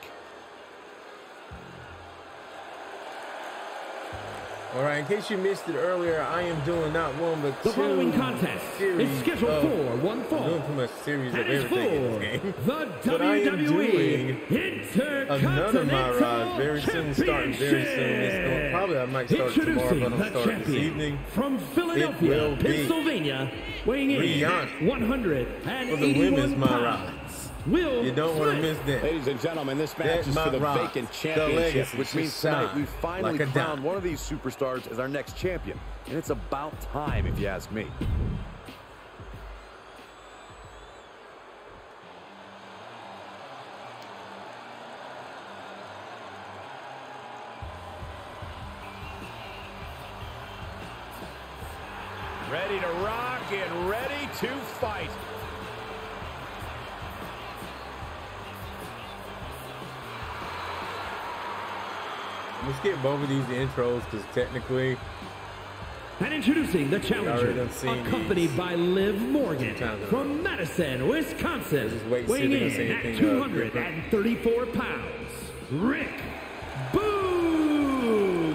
All right, in case you missed it earlier, I am doing not one, but two. The following contest is scheduled for one fall. I'm doing pretty much series of everything in this game. The W W E Intercontinental Championship. Very soon, starting very soon. It's going, probably I might start tomorrow, but I'm starting this evening. From Philadelphia, Pennsylvania, weighing in at one hundred eighty-one pounds. Will you don't Smith. Want to miss that. Ladies and gentlemen, this match that is for the rock. Vacant championship, the which means tonight we finally like crowned one of these superstars as our next champion. And it's about time, if you ask me. Ready to rock and ready to fight. Let's get both of these intros, because technically... And introducing the challenger, accompanied these. By Liv Morgan from Madison, Wisconsin, weighing in at two hundred thirty-four pounds, Rick Boogs.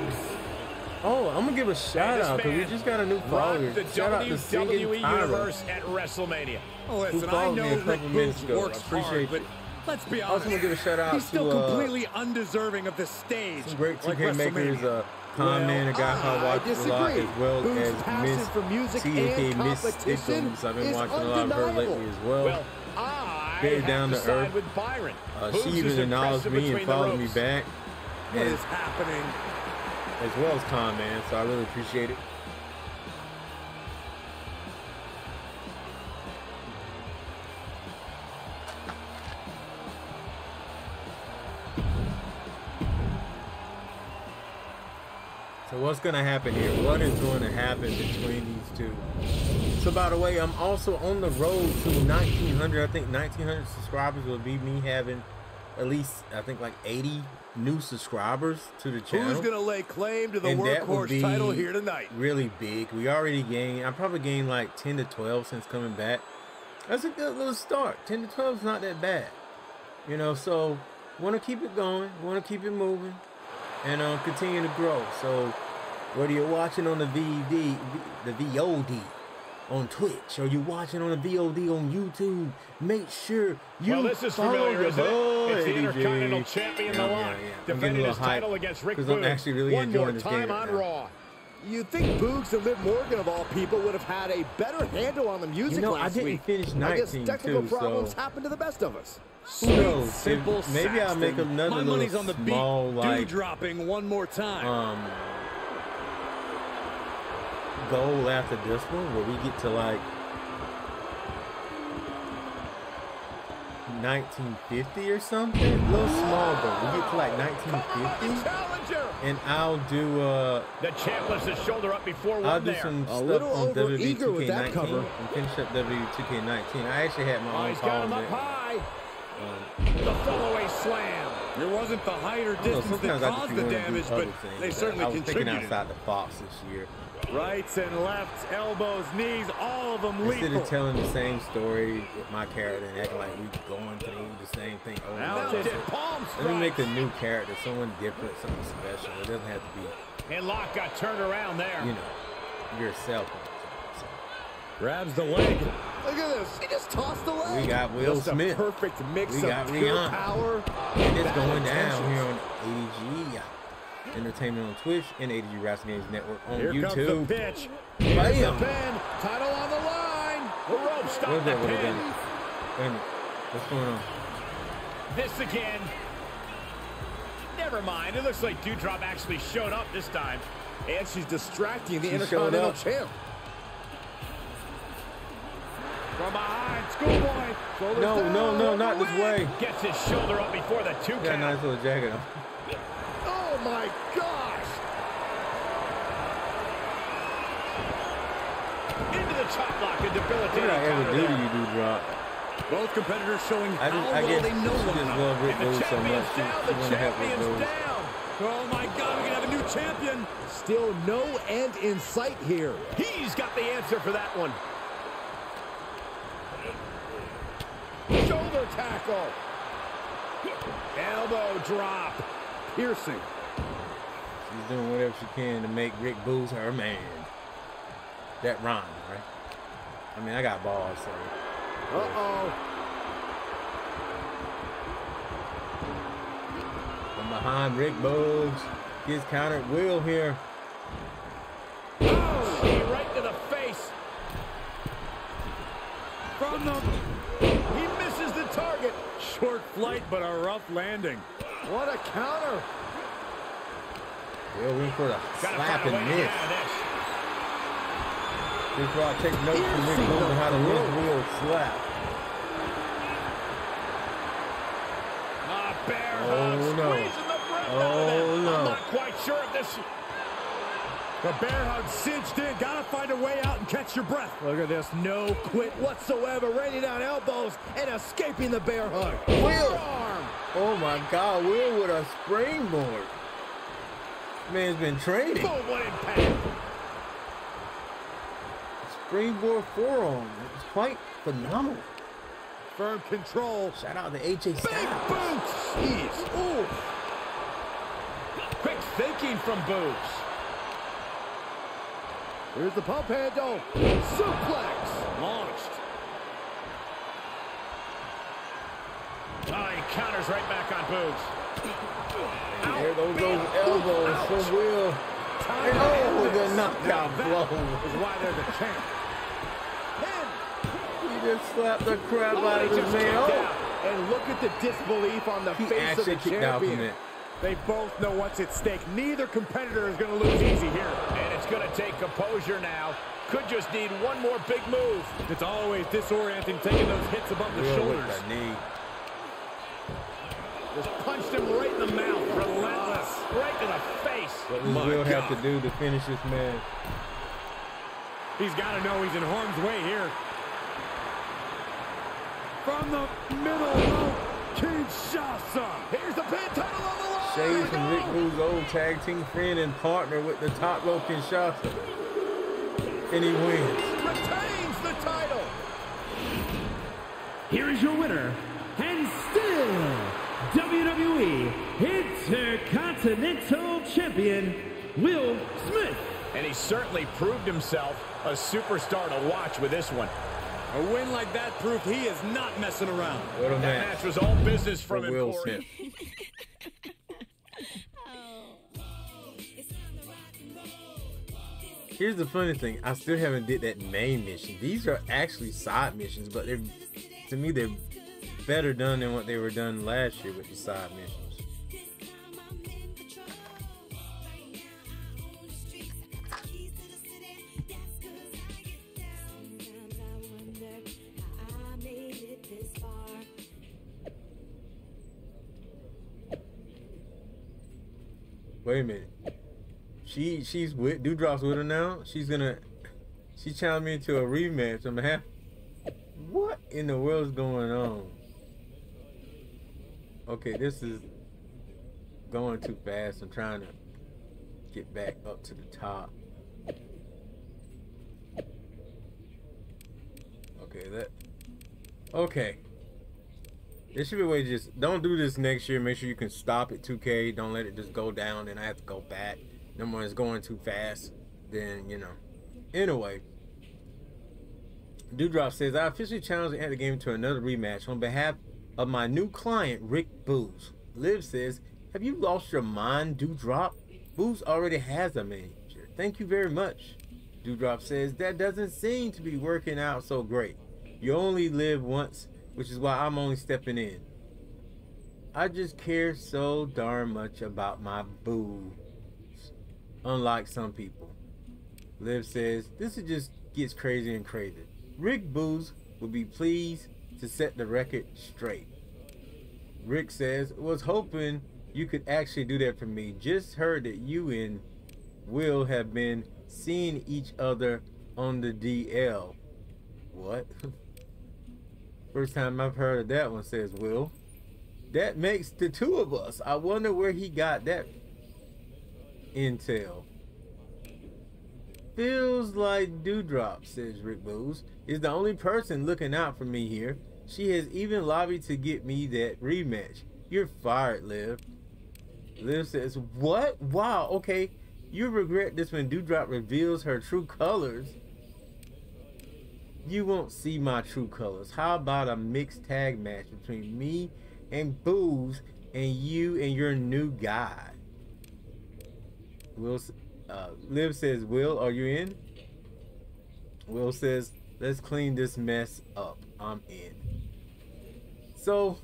Oh, I'm going to give a shout-out, because we just got a new follower. The W W E Universe at WrestleMania. Listen, I know Rick Boogs works hard, but... Let's be honest. I also want to give a shout out. He's still to, uh, completely undeserving of the stage. Some great two K like makers, uh, Con Man, a guy I watch a lot, as well Boogs as Miz for music T K, Miss Stitchums. I've been watching undeniable. A lot of her lately as well. Well, I very down to, to earth. With Byron. Uh, she even acknowledged me and followed me back. What and, is happening? As well as Con Man, so I really appreciate it. So what's going to happen here? What is going to happen between these two? So by the way, I'm also on the road to nineteen hundred. I think nineteen hundred subscribers will be me having at least, I think, like eighty new subscribers to the channel. Who's going to lay claim to the and workhorse title here tonight? Really big. We already gained, I probably gained like ten to twelve since coming back. That's a good little start. ten to twelve is not that bad. You know, so want to keep it going. Want to keep it moving. And uh, continue to grow. So whether you're watching on the V D, the V O D, on Twitch or you're watching on a V O D on YouTube, make sure you well, this is follow familiar, your boy, It's the Intercontinental Champion, yeah, The Rock, yeah, yeah. defending his title against Rick Boogs. I'm actually really One enjoying this game. One more time on Raw. You'd think Boogs and Liv Morgan, of all people, would have had a better handle on the music you know, last week. I didn't week. finish nineteen, I guess technical too, problems so. happen to the best of us. Sweet, so, simple Maybe Saxton. I'll make another My money's on the beat, Doudropping one more time. Um, goal after this one, where we get to, like, nineteen fifty or something? A little small, but we get to, like, nineteen fifty. And I'll do uh the champ lifts his shoulder up before one. I'll do some there. stuff on W W E two K nineteen and finish up W W E two K nineteen. I actually had my oh, own call on it. Um, the follow-away slam. There wasn't the height or distance that caused the damage, but things, they certainly but contributed. I was thinking outside the box this year. Rights and lefts, elbows, knees, all of them Instead lethal. Instead of telling the same story with my character and acting like we're going through the same thing over and over. Let me make a new character, someone different, something special. It doesn't have to be. And Lock got turned around there. You know, yourself. So. Grabs the leg. Look at this. He just tossed the leg. We got Will just Smith. A perfect mix we got of Rihanna. power. And it's going down here on A D G. Entertainment on Twitch and A D G Wrestling Games Network on Here YouTube. Here comes the pitch. Here's the pin. Title on the line. The rope stopped the pin. Wait a minute. What's going on? This again. Never mind. It looks like Doudrop actually showed up this time. And she's distracting the she Intercontinental Champ. From behind, schoolboy. Shoulders no, down. no, no, not this way. Gets his shoulder up before the two count. Got a nice little jacket on. Oh my gosh! Into the chop block, a debilitating counter. What did I ever do to you, Doudrop? Both competitors showing I just, how I well they know one another. And the champion's so down, the champion's down. Oh my God, we're gonna have a new champion. Still no end in sight here. He's got the answer for that one. Shoulder tackle. Elbow drop. Piercing. She's doing whatever she can to make Rick Boogs her man. That rhyme, right? I mean, I got balls, so. Uh-oh. From behind, Rick Boogs gets countered. Will here. Oh, right to the face. From the... He misses the target. Short flight, but a rough landing. What a counter. Will went for the slap and miss. This Rock takes notes from Rick Boogs on how to win Will slap. A bear hug squeezing the breath out of him. I'm not quite sure if this... The bear hug cinched in. Gotta find a way out and catch your breath. Look at this. No quit whatsoever. Raining down elbows and escaping the bear hug. Will! Oh my God, Will with a springboard. Man's been training. Boom, what impact. Springboard forearm. It was quite phenomenal. Firm control. Shout out to H A. Styles. Big boots. Jeez. Ooh. Quick thinking from Boogs. Here's the pump handle. Suplex. Launched. Oh, he counters right back on Boogs. There goes those elbows Ouch. from Will. Time oh, the knockout blow. Is why they're the champ. He just slapped the crap oh, out of his man. Oh. And look at the disbelief on the he face of the champion. They both know what's at stake. Neither competitor is going to lose easy here. And it's going to take composure now. Could just need one more big move. It's always disorienting taking those hits above the Real shoulders. With the knee. Just punched him right in the mouth. Relentless. Right to the face. What does Will have to do to finish this man? He's got to know he's in harm's way here. From the middle of Kinshasa. Here's the pin, title on the line. Shades from Rick Boogs' old tag team friend and partner with the top rope Kinshasa. And he wins. Retains the title. Here is your winner, and still W W E Intercontinental Champion, Will Smith. And he certainly proved himself a superstar to watch with this one. A win like that proved he is not messing around. What a that match. match was all business from him. Will Smith. Here's the funny thing. I still haven't did that main mission. These are actually side missions, but they're, to me, they're better done than what they were done last year with the side missions. Wait a minute. She she's with Doudrop's with her now. She's gonna she challenged me into a rematch. I'm gonna have what in the world's going on? Okay, this is going too fast. I'm trying to get back up to the top. Okay, that okay. There should be a way to just don't do this next year. Make sure you can stop at two K. Don't let it just go down and I have to go back. Number one, it's going too fast, then, you know. Anyway, Doudrop says, I officially challenge the end of the game to another rematch on behalf of my new client, Rick Boogs. Liv says, have you lost your mind, Doudrop? Boogs already has a manager. Thank you very much. Doudrop says, that doesn't seem to be working out so great. You only live once, which is why I'm only stepping in. I just care so darn much about my boo. Unlike some people. Liv says, this is just gets crazy and crazy. Rick Boogs would be pleased to set the record straight. Rick says, was hoping you could actually do that for me. Just heard that you and Will have been seeing each other on the D L. What? First time I've heard of that one, says Will. That makes the two of us. I wonder where he got that intel. Feels like Doudrop, says Rick Boogs, is the only person looking out for me here. She has even lobbied to get me that rematch. You're fired, Liv. Liv says, what? Wow, okay. You regret this when Doudrop reveals her true colors. You won't see my true colors. How about a mixed tag match between me and Boogs and you and your new guy? Will, uh, Liv says, Will, are you in? Will says, let's clean this mess up. I'm in. So,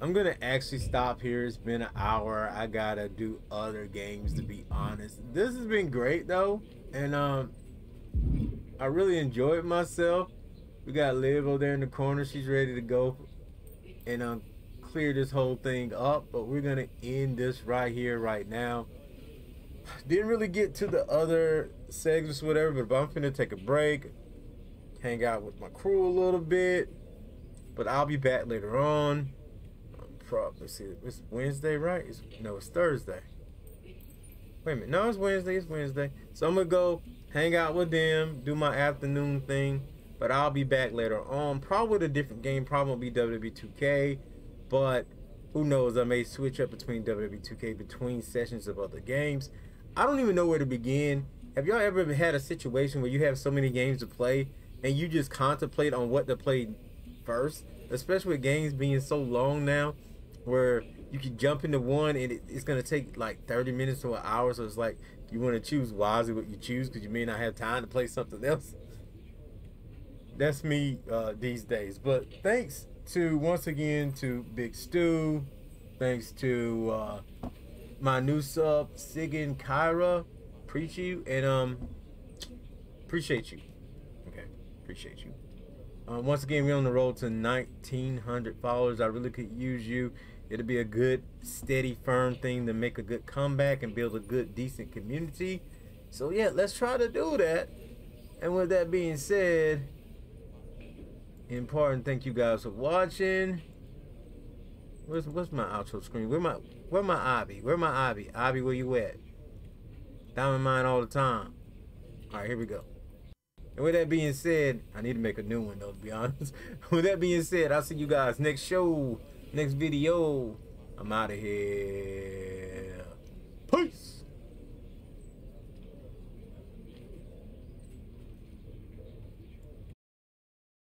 I'm going to actually stop here. It's been an hour. I got to do other games, to be honest. This has been great, though. And um, I really enjoyed myself. We got Liv over there in the corner. She's ready to go and um, clear this whole thing up. But we're going to end this right here, right now. Didn't really get to the other segments, whatever, but I'm finna take a break, hang out with my crew a little bit, but I'll be back later on. I'm probably see it's Wednesday, right? It's, no, it's Thursday. Wait a minute, no, it's Wednesday. It's Wednesday. So I'm gonna go hang out with them, do my afternoon thing, but I'll be back later on. Probably with a different game. Probably be W W E two K, but who knows? I may switch up between W W E two K between sessions of other games. I don't even know where to begin. Have y'all ever had a situation where you have so many games to play and you just contemplate on what to play first? Especially with games being so long now where you can jump into one and it, it's going to take like thirty minutes to an hour. So it's like you want to choose wisely what you choose because you may not have time to play something else. That's me uh, these days. But thanks to, once again, to Big Stu. Thanks to... Uh, my new sub, Sigin Kyra, appreciate you, and um, appreciate you. Okay, appreciate you. Um, once again, we're on the road to nineteen hundred followers. I really could use you. It'll be a good, steady, firm thing to make a good comeback and build a good, decent community. So yeah, let's try to do that. And with that being said, in part, and thank you guys for watching. Where's, where's my outro screen? Where my Where my Abby? Where my Abby? Abby, where you at? Diamond mine all the time. All right, here we go. And with that being said, I need to make a new one, though, to be honest. With that being said, I'll see you guys next show, next video. I'm out of here. Peace.